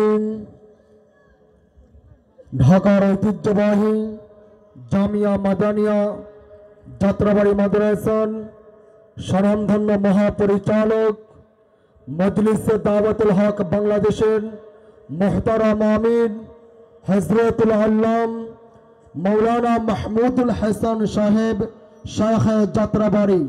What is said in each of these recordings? দিন ঢাকার ঐতিহ্যবাহী জামিয়া মাদানিয়া যাত্রাবাড়ী মাদ্রাসার স্বনামধন্য মহাপরিচালক مجلس دعوت الحق بنگلہ دیشن محترم امین حضرت العلام مولانا محمود الحسن صاحب شیخ جاتراباری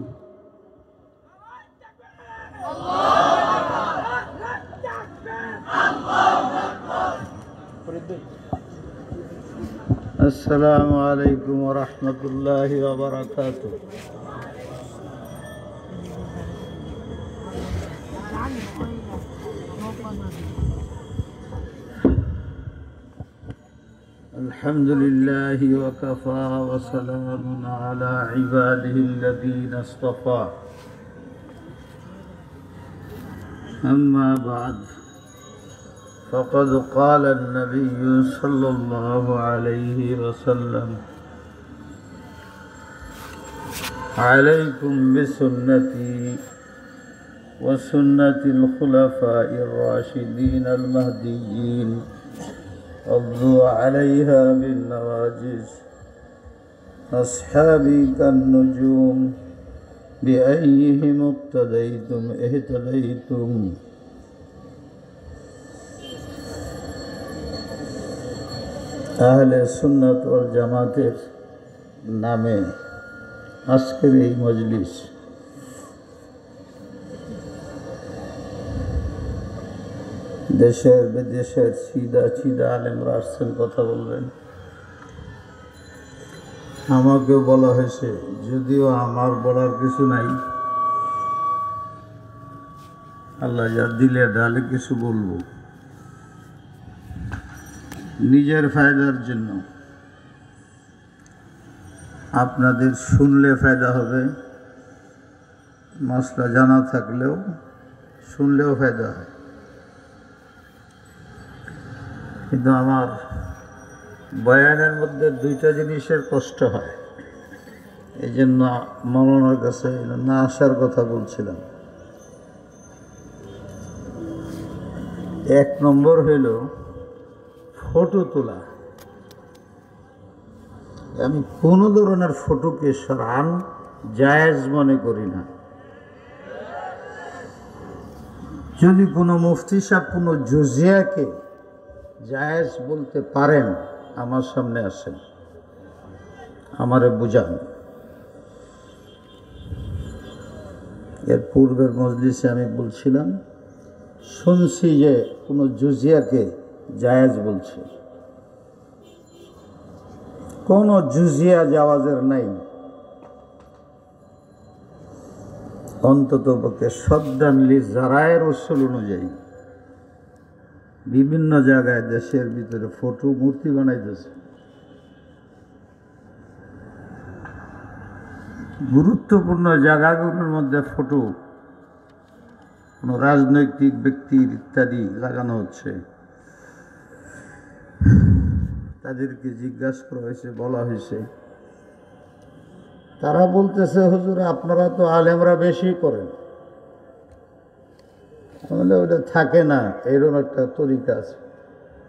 السلام علیکم ورحمۃ اللہ وبرکاتہ الحمد لله وكفى وسلام على عباده الذين اصطفى أما بعد فقد قال النبي صلى الله عليه وسلم عليكم بسنتي وسنة الخلفاء الراشدين المهديين عضوا عليها بالنواجذ أصحابي كالنجوم بأيهم اقتديتم اهتديتم أهل سنة والجماعة نامے آجকের এই মজলিস দেশের বিদেশের সিধা সিধা আলেমরা আসছেন কথা বলবেন। আমাকেও বলা হয়েছে, যদিও আমার বলার কিছু নাই, আল্লাহ যা দিলে ডালে কিছু বলবো নিজের ফায়দার জন্য। আপনাদের শুনলে ফায়দা হবে, মাসলা জানা থাকলেও শুনলেও ফায়দা হয়। কিন্তু আমার বয়ানের মধ্যে দুইটা জিনিসের কষ্ট হয়, এই জন্য মৌলানার কাছে না আসার কথা বলছিলাম। এক নম্বর হইল ফটো তোলা। আমি কোনো ধরনের ফটোকে শরআন জায়েজ মনে করি না। যদি কোনো মুফতি সাহেব কোনো জুজিয়াকে জায়েজ বলতে পারেন, আমার সামনে আসেন, আমারে বুঝান। এর পূর্বের মজলিসে আমি বলছিলাম, শুনছি যে কোনো জুজিয়াকে জায়েজ বলছে। কোনো জুজিয়া জাওয়াজের নাই, অন্তত পক্ষে শব্দানলি জারায়ের উসুল অনুযায়ী। বিভিন্ন জায়গায় দেশের ভিতরে ফটো মূর্তি বানাইতেছে, গুরুত্বপূর্ণ জায়গাগুলোর মধ্যে ফটো কোনো রাজনৈতিক ব্যক্তির ইত্যাদি লাগানো হচ্ছে। তাদেরকে জিজ্ঞাসা করা হয়েছে, বলা হয়েছে, তারা বলতেছে হুজুর আপনারা তো আলেমরা বেশি করেন। বলে ওটা থাকে না, এরকম একটা তরিকা আছে।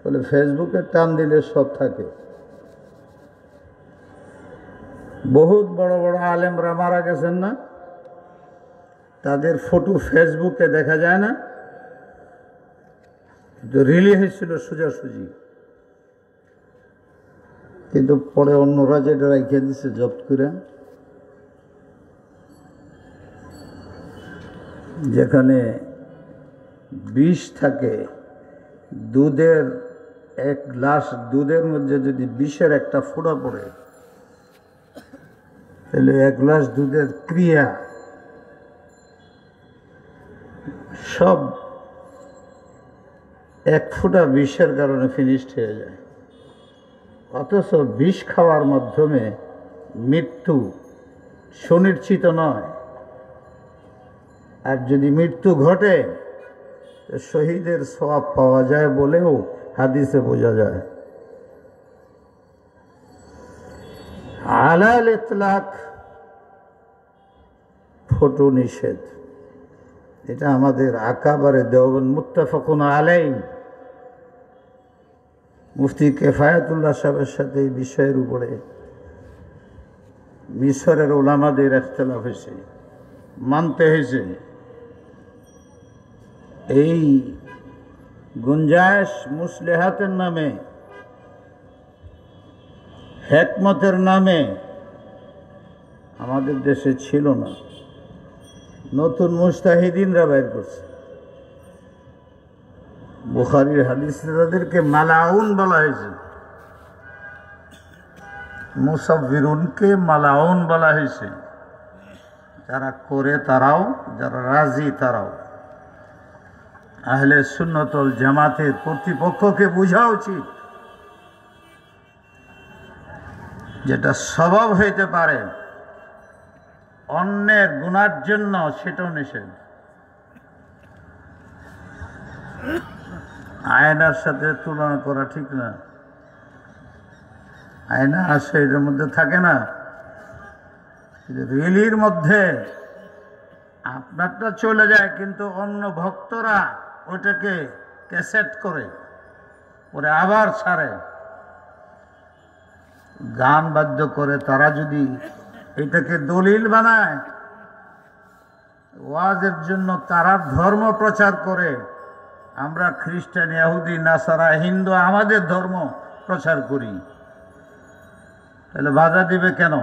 বলে ফেসবুকে টান দিলে সব থাকে। বহুত বড় বড় আলেমরা মারা গেছেন না, তাদের ফটো ফেসবুকে দেখা যায় না, কিন্তু রিলি হয়েছিল সোজাসুজি। কিন্তু পরে অন্যরা যেটা রেখে দিছে জব্দ করে, যেখানে বিষ থাকে, দুধের এক গ্লাস দুধের মধ্যে যদি বিষের একটা ফোঁটা পড়ে, তাহলে এক গ্লাস দুধের ক্রিয়া সব এক ফোঁটা বিষের কারণে ফিনিশড হয়ে যায়। অথচ বিষ খাওয়ার মাধ্যমে মৃত্যু সুনিশ্চিত নয়, আর যদি মৃত্যু ঘটে শহীদের সওয়াব পাওয়া যায় বলেও হাদিসে বোঝা যায়। আলাল ইতলাক ফটো নিষেধ, এটা আমাদের আকাবারে দেওবন্দ মুত্তাফাকুন আলাইহি। মুফতি কেফায়াতুল্লাহ সাহেবের সাথে এই বিষয়ের উপরে মিশরের ওলামাদের ইখতিলাফ হয়েছে, মানতে হয়েছে। এই গুঞ্জায়েশ মুসলেহাতের নামে, হেকমতের নামে আমাদের দেশে ছিল না, নতুন মুস্তাহিদিনরা বাইর করছে। বুখারীর হাদিসে তাদেরকে মালাউন বলা হয়েছে, মুসাফিরুনকে মালাউন বলা হয়েছে। যারা করে তারাও, যারা রাজি তারাও। আহলে সুন্নাত ওয়াল জামাতের কর্তৃপক্ষকে বোঝা উচিত, যেটা সবাব হইতে পারে অন্যের গুনার জন্য সেটাও নিষেধ। আয়নার সাথে তুলনা করা ঠিক না। আয়না আসে, এটার মধ্যে থাকে না, রিলির মধ্যে আপনারটা চলে যায়, কিন্তু অন্য ভক্তরা ওটাকে ক্যাসেট করে ওরে আবার ছাড়ে, গান বাদ্য করে। তারা যদি এটাকে দলিল বানায়, ওয়াজের জন্য তারা ধর্ম প্রচার করে, আমরা খ্রিস্টান, ইহুদি, নাসারা, হিন্দু আমাদের ধর্ম প্রচার করি, তাহলে বাধা দিবে কেন?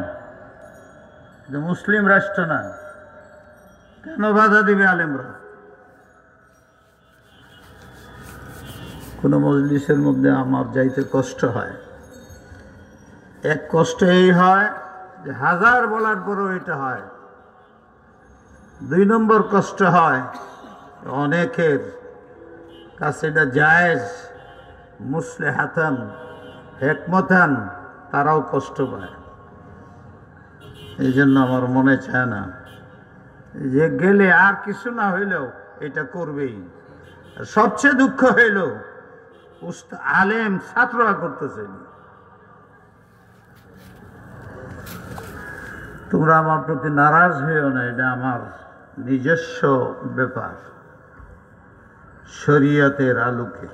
মুসলিম রাষ্ট্র না, কেন বাধা দিবে আলেমরা? কোনো মজলিসের মধ্যে আমার যাইতে কষ্ট হয়। এক কষ্ট এই হয় যে হাজার বলার পরেও এটা হয়। দুই নম্বর কষ্ট হয় অনেকের কাছে এটা জায়েজ, মুসলেহাতান, হেকমতান, তারাও কষ্ট পায়। এই জন্য আমার মনে চায় না যে গেলে আর কিছু না হইলেও এটা করবেই। সবচেয়ে দুঃখ হইল আলেম ছাত্ররা করতেছে, তোমরা আমার প্রতি নারাজ হইও না, এটা আমার নিজস্ব ব্যাপার। শরীয়তের আলোকে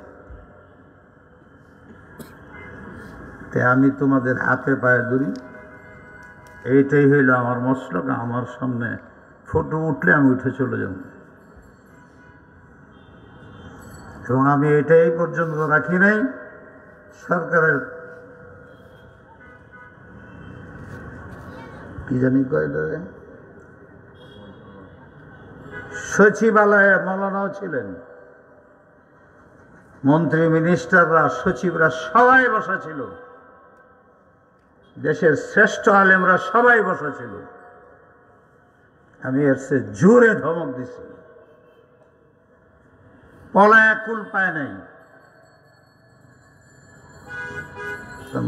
আমি তোমাদের হাতে পায়ে ধরি, এইটাই হইল আমার মসলক। আমার সামনে ফটো উঠলে আমি উঠে চলে যাব, এবং আমি এটাই পর্যন্ত রাখি নাই। সরকারের কি জানি কয় সচিবালয়ে মৌলানাও ছিলেন, মন্ত্রী, মিনিস্টাররা, সচিবরা সবাই বসা ছিল, দেশের শ্রেষ্ঠ আলেমরা সবাই বসা ছিল। আমি এর সে জোরে ধমক দিছি, পলায় কুল পায় নাই।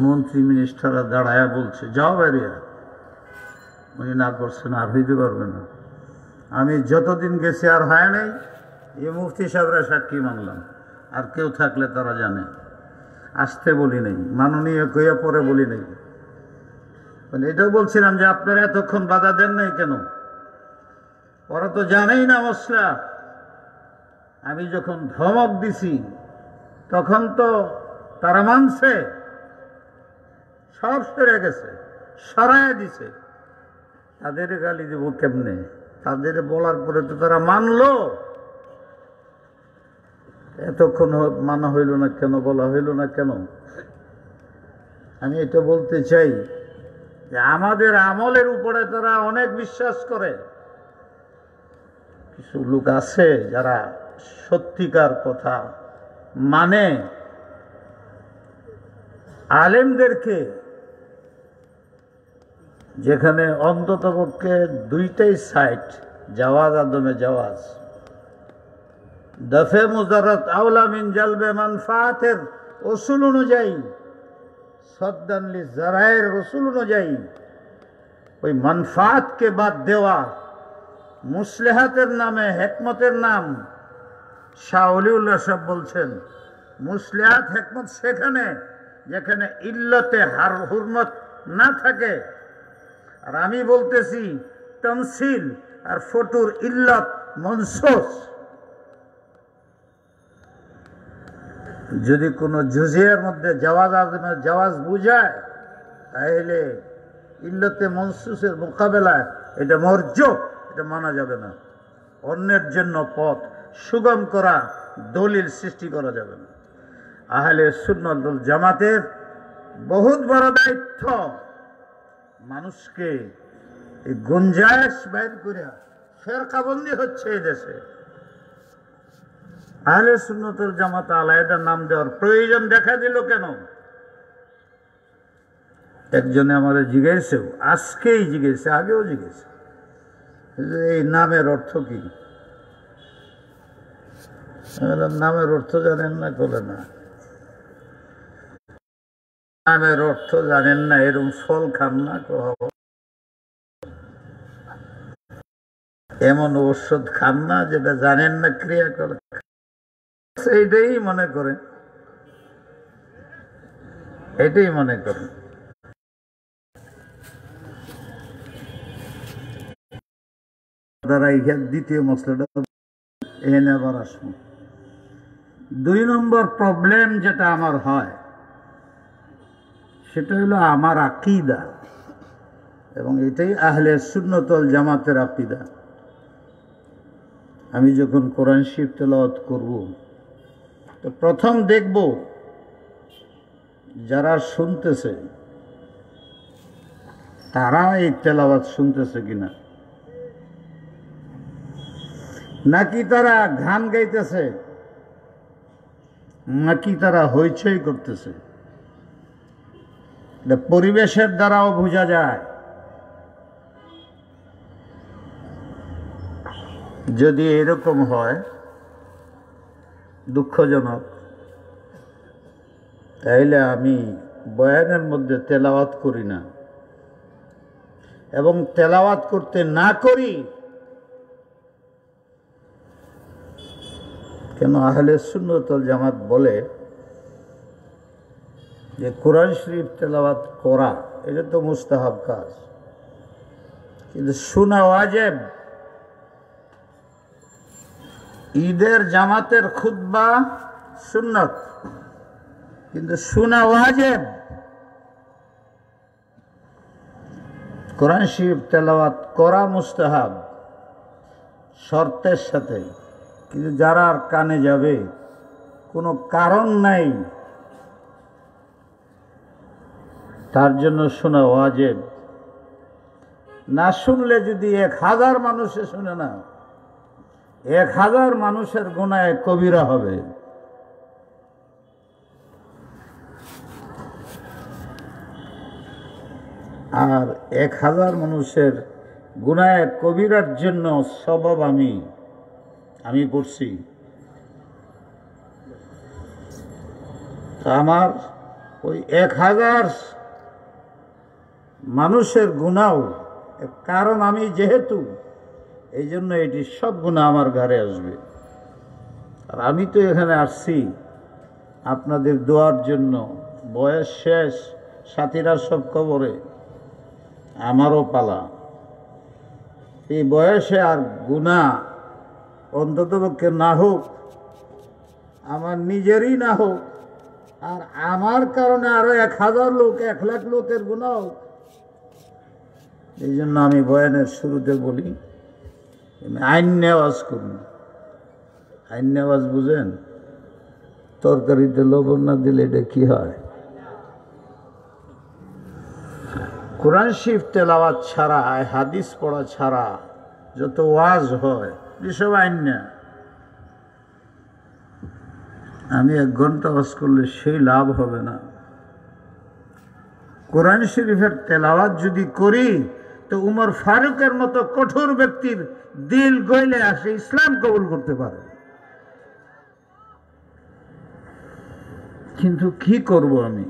মন্ত্রী মিনিস্টাররা দাঁড়ায় বলছে যাও বেরিয়া, উনি না করছেন, আর হইতে পারবে না। আমি যতদিন গেছি আর হয় নাই। এই মুফতি সাহেবরা সাক্ষী মানলাম, আর কেউ থাকলে তারা জানে। আসতে বলি নাই, মাননীয় কইয়া পরে বলি নাই। মানে এটাও বলছিলাম যে আপনারা এতক্ষণ বাধা দেন নাই কেন? ওরা তো জানেই না মশলা। আমি যখন ধমক দিছি তখন তো তারা মানছে, সব সরে গেছে, সরাইয়া দিছে। তাদের গালি দেব কেমনে? তাদের বলার পরে তো তারা মানলো, এতক্ষণ মানা হইল না কেন, বলা হইল না কেন? আমি এটা বলতে চাই যে আমাদের আমলের উপরে তারা অনেক বিশ্বাস করে। কিছু লোক আছে যারা সত্যিকার কথা মানে, আলেমদেরকে যেখানে অন্ততপক্ষে দুইটাই সাইট, জাওয়াজ আদমে জাওয়াজ, দফে মুজারাত আওলা মিন জালবে মানফাতের উসুল অনুযায়ী, সদ্দান লিজারায়ের উসুল অনুযায়ী ওই মানফাতকে বাদ দেওয়া, মুসলেহাতের নামে হেকমতের নাম। শাহ ওলিউল্লাহ সাহেব বলছেন মুসলেহাত হেকমত সেখানে যেখানে ইল্লতে হার হুরমত না থাকে। আর আমি বলতেছি তমসিল আর ফটুর ইল্লত মনসুস। যদি কোনো জুজিয়ার মধ্যে জাওয়াজ আজমের জাওয়াজ বুঝায় তাহলে ইল্লাতে মনসুসের মোকাবেলায় এটা মরজু, এটা মানা যাবে না। অন্যের জন্য পথ সুগম করা দলিল সৃষ্টি করা যাবে না। আহলে সুন্নাত ওয়াল জামাতের বহুত বড় দায়িত্ব মানুষকে এই গুঞ্জায়শ বাইর করে ফেরকাবন্দি হচ্ছে এই দেশে। আহলে সুন্নাত ওয়াল জামাত আলাদা নাম দেওয়ার প্রয়োজন দেখা দিল কেন? একজনে আমাদের জিজ্ঞেসেও আজকেই জিজ্ঞেসে, আগেও জিজ্ঞেস, এই নামের অর্থ কি? নামের অর্থ জানেন না? বলে না, নামের অর্থ জানেন না, এরকম ফল খান না, এমন ঔষধ খান না যেটা জানেন না, ক্রিয়া করে এইটাই মনে করে, এটাই মনে করে। দ্বারা দ্বিতীয় মশলাটা এনে আবার আসবো। দুই নম্বর প্রবলেম যেটা আমার হয় সেটা হলো আমার আকীদা, এবং এটাই আহলে সুন্নাত ওয়াল জামাতের আকীদা। আমি যখন কোরআন শরীফ তেলাওয়াত করব তো প্রথম দেখব যারা শুনতেছে তারা এই তেলাওয়াত শুনতেছে কিনা, নাকি তারা গান গাইতেছে, নাকি তারা হইচই করতেছে। পরিবেশের দ্বারাও বোঝা যায়। যদি এরকম হয় দুঃখজনক, তাহলে আমি বয়ানের মধ্যে তেলাওয়াত করি না, এবং তেলাওয়াত করতে না করি। কেন? আহলে সুন্নাত ওয়াল জামাত বলে যে কোরআন শরীফ তেলাওয়াত করা এটা তো মুস্তাহাব কাজ, কিন্তু শোনা ওয়াজিব। ঈদের জামাতের খুতবা সুন্নাত, কিন্তু শোনা ওয়াজিব। কোরআন শরীফ তেলাওয়াত করা মুস্তাহাব শর্তের সাথে, কিন্তু যারা আর কানে যাবে, কোনো কারণ নাই, তার জন্য শোনা ওয়াজিব। না শুনলে যদি 1000 মানুষে শুনে না, 1000 মানুষের গুনাহে কবিরা হবে। আর 1000 মানুষের গুনাহে কবিরার জন্য সবব আমি পড়ছি। আমার ওই 1000 মানুষের গুনাও কারণ আমি, যেহেতু এই জন্য এটি সব গুনাহ আমার ঘরে আসবে। আর আমি তো এখানে আসছি আপনাদের দোয়ার জন্য। বয়স শেষ, সাথীরা সব কবরে, আমারও পালা। এই বয়সে আর গুনাহ অন্ততপক্ষে না হোক, আমার নিজেরই না হোক, আর আমার কারণে আরো 1000 লোক, 1,00,000 লোকের গুনাহ হোক। এই জন্য আমি বয়ানের শুরুতে বলি, আইন নেওয়াজ করুন। আইন নেওয়াজ বুঝেন? তরকারিতে লবণ না দিলে এটা কি হয়? কোরআন শরীফ তেলাওয়াত ছাড়া, হাদিস পড়া ছাড়া যত ওয়াজ হয় এসব আইন না। আমি 1 ঘন্টা ওয়াজ করলে সেই লাভ হবে না। কোরআন শরীফের তেলাওয়াত যদি করি তো উমর ফারুকের মতো কঠোর ব্যক্তির দিল গইলে আসে, ইসলাম কবুল করতে পারে। কিন্তু কি করব আমি?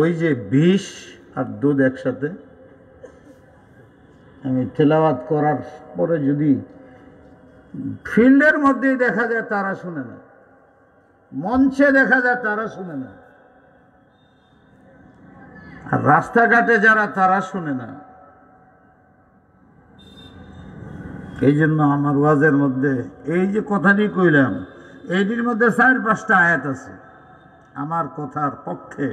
ওই যে বিষ আর দুধ একসাথে। আমি তেলাওয়াত করার পরে যদি ফিল্ডের মধ্যে দেখা যায় তারা শুনে না, মঞ্চে দেখা যায় তারা শুনে না, আর রাস্তাঘাটে যারা তারা শুনে না। এই জন্য আমার ওয়াজের মধ্যে এই যে কথাটি কইলাম, এইটির মধ্যে 4-5টা আয়াত আছে। আমার কথার পক্ষে,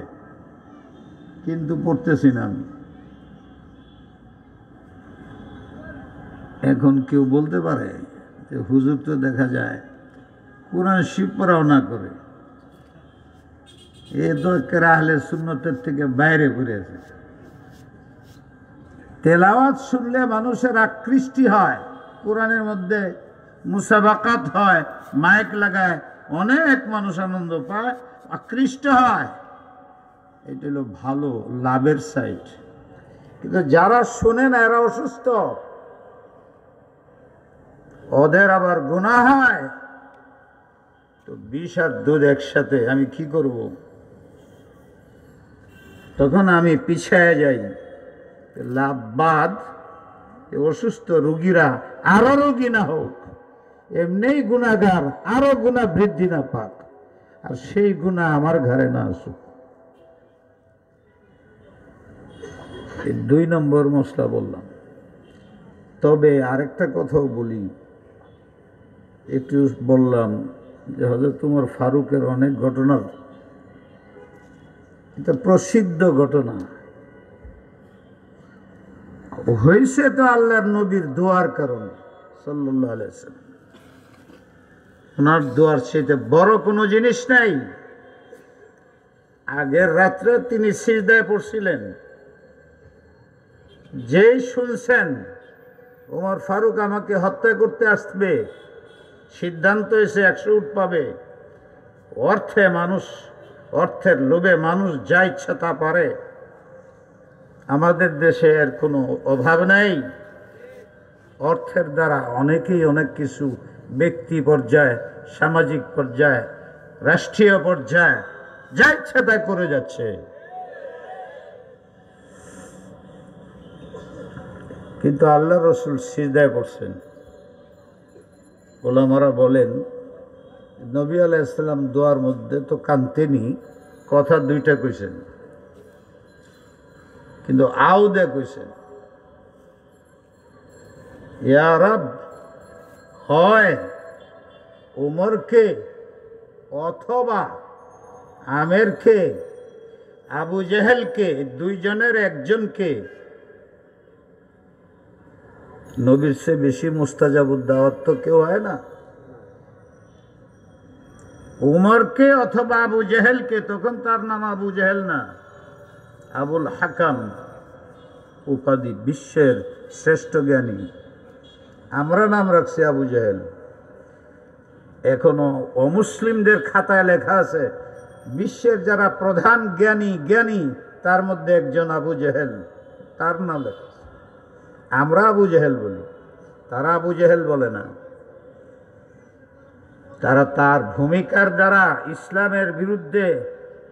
কিন্তু পড়তেছি না আমি। এখন কেউ বলতে পারে যে হুজুর তো দেখা যায় কোরআন শিব পড়াও না করে, এ দরকার আহলে সুন্নতের থেকে বাইরে ঘুরেছে। তেলাওয়াত শুনলে মানুষের আকৃষ্টি হয়, কোরআনের মধ্যে মুসাবাকাত হয়, মাইক লাগায়, অনেক মানুষ আনন্দ পায়, আকৃষ্ট হয়, এটা হলো ভালো লাভের সাইড। কিন্তু যারা শোনে না এরা অসুস্থ, ওদের আবার গুনাহ হয়। তো বিষ আর দুধ একসাথে আমি কি করব? তখন আমি পিছায় যাই, লাভ বাদ, অসুস্থ রোগীরা আরো রোগী না হোক, এমনিই গুণাগার আরো গুণা বৃদ্ধি না পাক, আর সেই গুণা আমার ঘরে না আসুক। এই 2 নম্বর মশলা বললাম। তবে আরেকটা কথাও বলি, একটু বললাম যে হযরত ওমর ফারুকের অনেক ঘটনা, এটা প্রসিদ্ধ ঘটনা হয়েছে তো আল্লাহর নবীর দোয়ার কারণে সাল্লাল্লাহু আলাইহি ওয়াসাল্লাম। ওনার দোয়ার চেয়ে বড় কোনো জিনিস নাই। আগের রাত্রে তিনি সিজদায় পড়ছিলেন, যেই শুনছেন ওমর ফারুক আমাকে হত্যা করতে আসবে, সিদ্ধান্ত এসে 100 উট পাবে, অর্থের লোভে মানুষ যা ইচ্ছা তা পারে, আমাদের দেশে এর কোনো অভাব নেই, অর্থের দ্বারা অনেকেই অনেক কিছু ব্যক্তি পর্যায়ে, সামাজিক পর্যায়ে, রাষ্ট্রীয় পর্যায়ে যা ইচ্ছা তা করে যাচ্ছে। কিন্তু আল্লাহ রসুল সিজদায় পড়ছেন। ওলামারা বলেন নবী আলাইহিস সালাম দোয়ার মধ্যে তো কানতেনি, কথা 2টা কইছেন, কিন্তু আউদে কইছেন ইয়া রাব, হয় ওমরকে অথবা আমেরকে, আবু জেহেলকে, 2 জনের 1 জনকে নবীর চেয়ে বেশি মুস্তাজাবুদ দাওয়াত তো কেউ হয় না, উমরকে অথবা আবু জেহেলকে। তখন তার নাম আবু জেহেল না, আবুল হাকাম উপাধি, বিশ্বের শ্রেষ্ঠ জ্ঞানী, আমরা নাম রাখছি আবু জেহেল। এখনো অমুসলিমদের খাতায় লেখা আছে বিশ্বের যারা প্রধান জ্ঞানী তার মধ্যে একজন আবু জেহেল, তার নাম লেখা। আমরা আবু জেহেল বলি, তারা আবু জেহেল বলে না। তারা তার ভূমিকার দ্বারা ইসলামের বিরুদ্ধে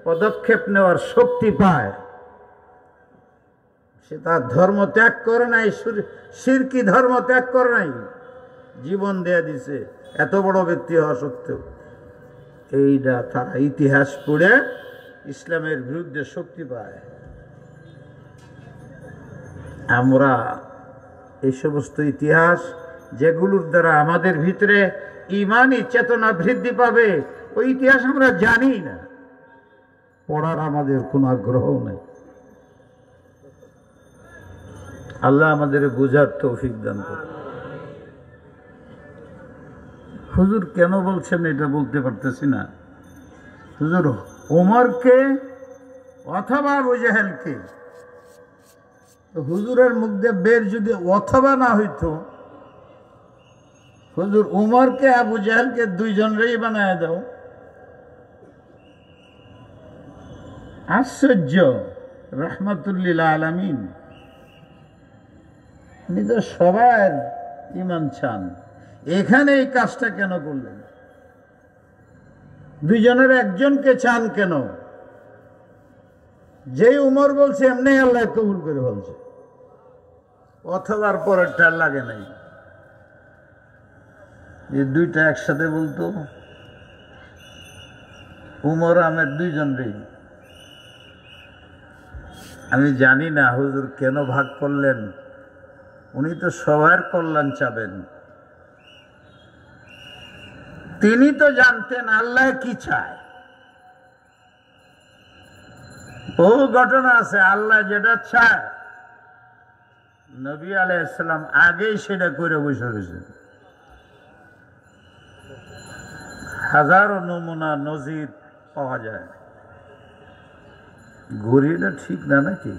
পদক্ষেপ নেওয়ার শক্তি পায়। সে তার ধর্ম ত্যাগ করে নাই, শিরকি ধর্ম ত্যাগ করে নাই, জীবন দেয়া দিছে এত বড় ব্যক্তি হওয়া সত্ত্বেও। এইটা তারা ইতিহাস পড়ে ইসলামের বিরুদ্ধে শক্তি পায়। আমরা এই সমস্ত ইতিহাস যেগুলোর দ্বারা আমাদের ভিতরে ইমানি চেতনা বৃদ্ধি পাবে, ওই ইতিহাস আমরা জানি না, পড়ার আমাদের কোনো আগ্রহ নেই। আল্লাহ আমাদের বোঝার তৌফিক দান করে। হুজুর কেন বলছেন এটা বলতে পারতেছি না। হুজুর ওমরকে অথবা আবু জেহেলকে, হুজুরের মুখ দিয়ে বের যদি অথবা না হইতো, হুজুর উমরকে আবু জেহেলকে 2 জনেরই বানায় দাও। আশ্চর্য, রহমাতুল্লিল আলামিন। উনি তো সবার ইমান চান, এখানে এই কাজটা কেন করলেন? 2 জনের 1 জনকে চান কেন? যে উমর বলছে এমনি আল্লাহ কবুল করে বলছে, অথবার পরেরটা লাগে নাই। এই 2টা একসাথে বলতো, উমর আমের 2 জনেরই। আমি জানি না হুজুর কেন ভাগ করলেন, উনি তো সবার কল্যাণ চাবেন। তিনি তো জানতেন আল্লাহ কি চায়, বহু ঘটনা আছে আল্লাহ যেটা চায় নবী আলাইহিস সালাম আগেই সেটা করে বসে রয়েছেন। হাজারো নমুনা নজির পাওয়া যায়। ঘুরিটা ঠিক না নাকি?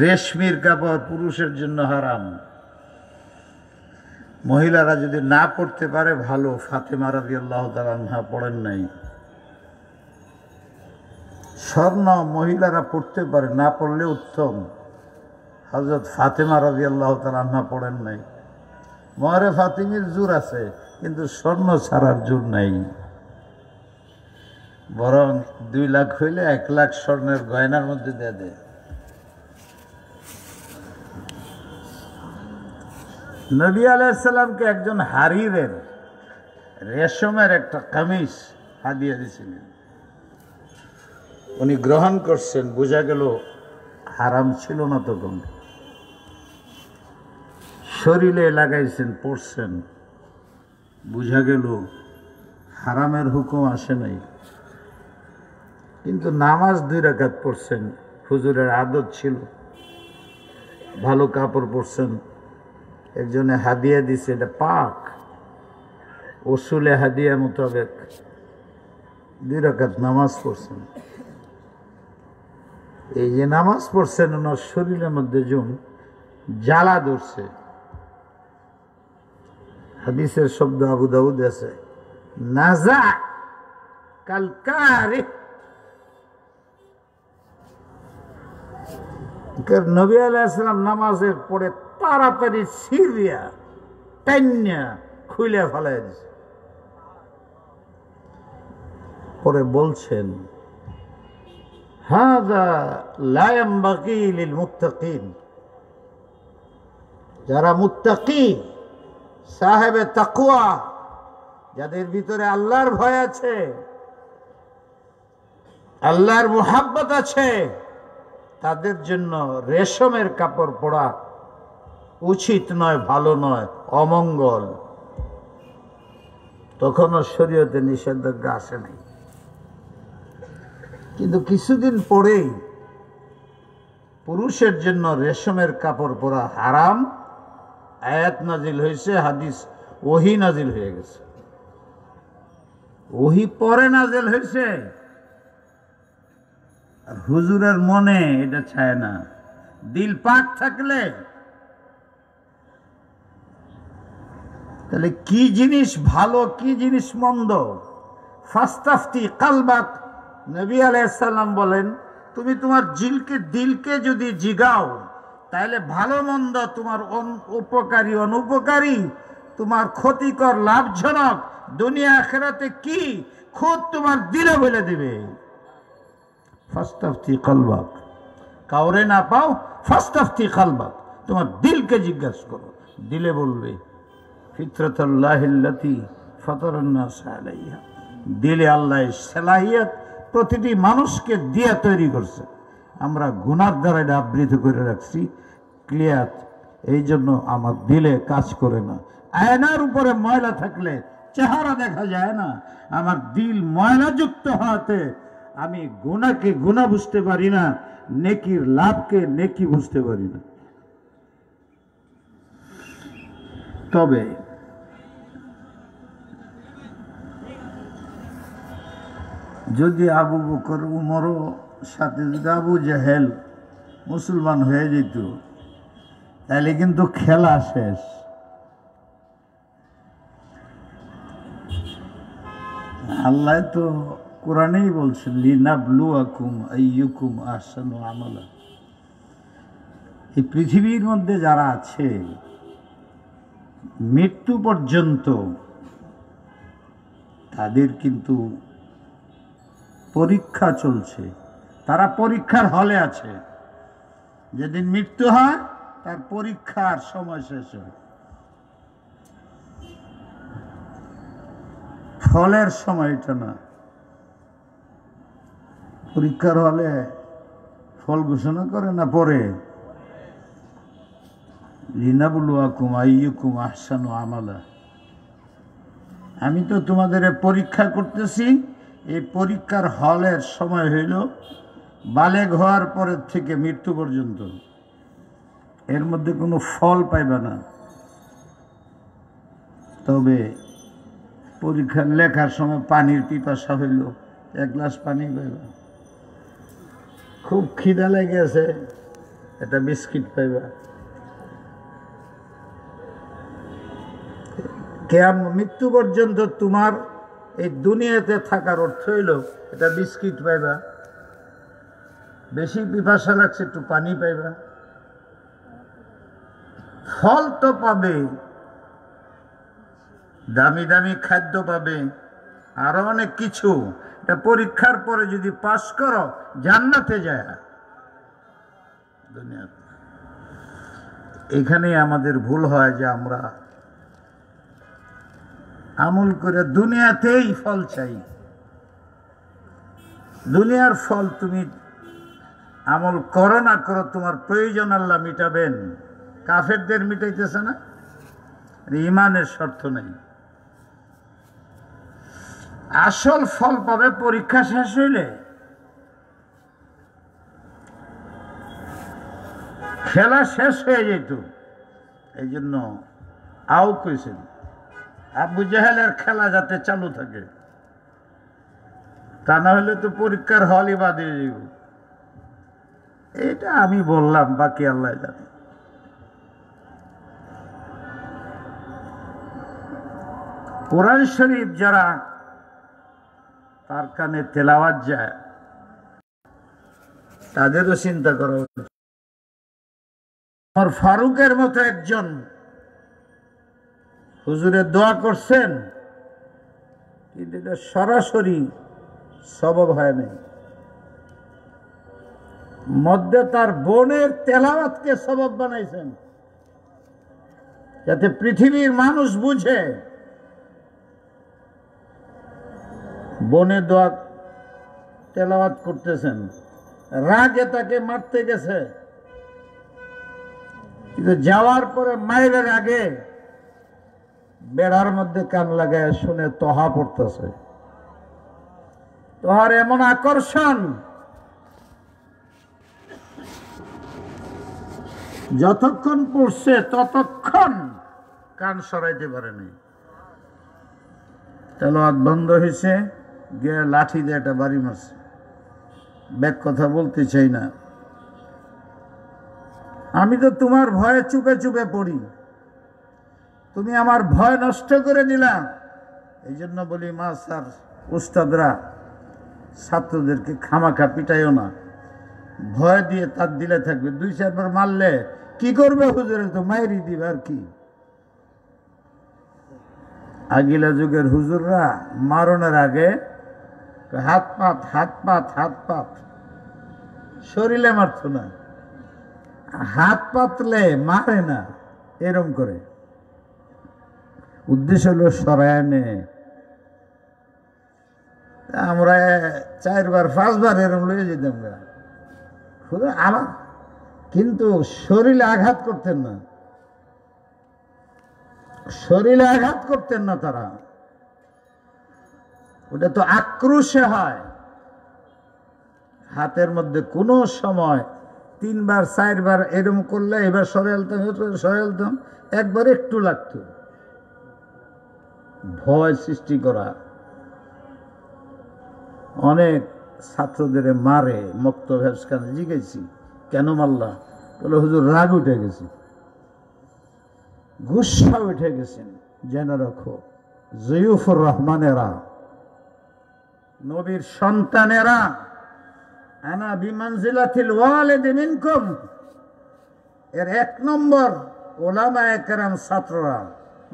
রেশমির কাপড় পুরুষের জন্য হারাম, মহিলারা যদি না পড়তে পারে ভালো। ফাতেমা রাদিয়াল্লাহু তাআলা আনহা পড়েন নাই। স্বর্ণ মহিলারা পড়তে পারে, না পড়লে উত্তম। হযরত ফাতেমা রাদিয়াল্লাহু তাআলা আনহা পড়েন নাই। মহরে ফাতিমির জোর আছে কিন্তু স্বর্ণ ছাড়ার জোর নাই, বরং 2 লাখ হইলে 1 লাখ স্বর্ণের গয়নার মধ্যে দিয়ে দেয়। নবী আলাইহিস সালামকে একজন হারিরের রেশমের একটা কামিজ হাদিয়া দিয়েছিলেন, উনি গ্রহণ করছেন। বোঝা গেল হারাম ছিল না তখন। শরীরে লাগাইছেন, পড়ছেন, বোঝা গেল হারামের হুকুম আসে নাই। কিন্তু নামাজ 2 রাকাত পড়ছেন, হুজুরের আদত ছিল। ভালো কাপড় পরছেন, একজনে হাদিয়া দিছে, এটা পাক উসুলে হাদিয়া মোতাবেক 2 রাকাত নামাজ পড়ছেন। এই যে নামাজ পড়ছেন ওনার শরীরের মধ্যে জুম জ্বালা ধরছে। হাদিসের শব্দ আবু দাউদ আছে, নাজা কালকারি। নবী আলাইহিস সালাম নামাজের পরে তাড়াতাড়ি সিরিয়া টাইনা খুলে ফেলাই দিছে। পরে বলছেন, হাযা লা ইয়ামবাগি লিল মুত্তাকিন, যারা মুত্তাকি সাহেবে তাকওয়া, যাদের ভিতরে আল্লাহর ভয় আছে, আল্লাহর মুহাব্বত আছে, তাদের জন্য রেশমের কাপড় পরা উচিত নয়, ভালো নয়, অমঙ্গল। তখনও শরীয়তে নিষেধাজ্ঞা আসে নাই। কিন্তু কিছুদিন পরেই পুরুষের জন্য রেশমের কাপড় পরা হারাম আয়াত নাজিল হয়েছে, হাদিস ওহী নাজিল হয়ে গেছে। ওহী পরে নাজিল হয়েছে, আর হুজুরের মনে এটা চায় না। দিল পাক থাকলে তাহলে কি জিনিস ভালো, কি জিনিস মন্দ, ফাস্তাফতি কালবাক। নবী আলাইহিস সালাম বলেন, তুমি তোমার দিলকে যদি জিগাও, তাহলে ভালো মন্দ, তোমার উপকারী অনুপকারী, তোমার ক্ষতিকর লাভজনক, দুনিয়া আখিরাতে কি, খোদ তোমার দিলে বলে দেবে। ফাস্তাফতি কালবাক, কাউরে না পাও ফাস্তাফতি কালবাক, তোমার দিলকে জিজ্ঞাসা করো, দিলে বলবে। দিলে আল্লাহ সেলাহিয়াত প্রতিটি মানুষকে দিয়ে তৈরি করছে, আমরা গুনার দ্বারা এটা আবৃত করে রাখছি ক্লিয়ার। এই জন্য আমার দিলে কাজ করে না। আয়নার উপরে ময়লা থাকলে চেহারা দেখা যায় না, আমার দিল ময়লাযুক্ত হওয়াতে আমি গুনাহকে গুনাহ বুঝতে পারি না, নেকির লাভকে নেকি বুঝতে পারি না। তবে যদি আবু বকর উমরও সাথে যদি আবু জাহেল মুসলমান হয়ে যেত, তাহলে কিন্তু খেলা শেষ। আল্লাহ তো কোরআনেই বলছেন, লিনাবলুয়াকুম আইয়ুকুম আহসানু আমালা। এই পৃথিবীর মধ্যে যারা আছে মৃত্যু পর্যন্ত তাদের কিন্তু পরীক্ষা চলছে, তারা পরীক্ষার হলে আছে। যেদিন মৃত্যু হয় তার পরীক্ষার সময় শেষ হয়, ফলের সময় এটা না। পরীক্ষার হলে ফল ঘোষণা করে না পরে। লিনাবলুয়াকুম আইয়ুকুম আহসানু আমালা। আমি তো তোমাদের পরীক্ষা করতেছি, এই পরীক্ষার হলের সময় হইল বালেগ হওয়ার পরের থেকে মৃত্যু পর্যন্ত, এর মধ্যে কোনো ফল পাইবা না। তবে পরীক্ষার লেখার সময় পানির পিপাসা হইল, এক গ্লাস পানি পাইবা, খুব খিদা লেগে আছে, একটা বিস্কিট পাইবা। কেয়ামত মৃত্যু পর্যন্ত তোমার এই দুনিয়াতে থাকার অর্থ হইল এটা বিস্কিট পাইবা, বেশি পিপাসা লাগছে একটু পানি পাইবা, ফল তো পাবে, দামি দামি খাদ্য পাবে, আরো অনেক কিছু। এটা পরীক্ষার পরে যদি পাস করো জান্নাতে যায়। দুনিয়াতে এখানে আমাদের ভুল হয় যে আমরা আমল করে দুনিয়াতেই ফল চাই। দুনিয়ার ফল তুমি আমল করো না করো, তোমার প্রয়োজন আল্লাহ মিটাবেন। কাফেরদের মিটাইতেছে না, ইমানের শর্ত নেই। আসল ফল পাবে পরীক্ষা শেষ হইলে। খেলা শেষ হয়ে যেত, এই জন্য আও কইছেন আবু জাহেলের খেলা যাতে চালু থাকে, তা না হলে তো পরীক্ষার হলই বাদ দিয়ে যাব। এটা আমি বললাম, বাকি আল্লাহ জানে। কোরআন শরীফ যারা তার কানে তেলাওয়াত যায়, তাদেরও চিন্তা করা উচিত। আমার ফারুকের মতো একজন হুজুরে দোয়া করছেন, কিন্তু এটা সরাসরি সবব হয় নাই, মধ্যে তার বোনের তেলাওয়াতকে সবব বানাইছেন, যাতে পৃথিবীর মানুষ বুঝে। বনে দোয়া তেলাওয়াত করতেছেন, রাগে তাকে মারতে গেছে, কিন্তু যাওয়ার পরে মায়ের আগে বেড়ার মধ্যে কান লাগায় শুনে তোহা পড়তেছে। তোহার এমন আকর্ষণ, যতক্ষণ পড়ছে ততক্ষণ কান সরাইতে পারেনি, তেলাওয়াত বন্ধ হয়েছে, গিয়ে লাঠি দিয়ে একটা বাড়ি মারছে। ব্যাক কথা বলতে চাই না, আমি তো তোমার ভয়ে চুপে চুপে পড়ি, তুমি আমার ভয় নষ্ট করে দিলা। এই জন্য বলি মাস্টার উস্তাদরা ছাত্রদেরকে খামাখা পিটাইও না, ভয় দিয়ে তার দিলে থাকবে। দুই চারবার মারলে কি করবে, হুজুরে তো মাইরি দিবে আর কি। আগিলা যুগের হুজুররা মারণের আগে হাত পাত হাত পাত হাত পাত, শরীরে মারত না, হাত পাতলে মারে না, এরম করে। উদ্দেশ্য হলো সরায় নে। আমরা চারবার পাঁচবার এরম লয়ে যেতাম না, শুধু আবার, কিন্তু শরীরে আঘাত করতেন না, শরীরে আঘাত করতেন না তারা। ওটা তো আক্রোশে হয়। হাতের মধ্যে কোনো সময় তিনবার চারবার এরম করলে, এবার সরে আলতাম, একবার একটু লাগতো, ভয় সৃষ্টি করা। অনেক ছাত্রদের মারে, মক্তব হেফজখানে জিজ্ঞেছি কেন মারলা, বলে হুজুর রাগ উঠে গেছে, গুসা উঠে গেছেন। জেনে রাখো, জয়ুফুর রহমানেরা, নবীর সন্তানেরা, আনা বিমানজিলাতিল ওয়ালিদি মিনকুম, এর এক নম্বর ওলামায়ে কেরাম ছাত্ররা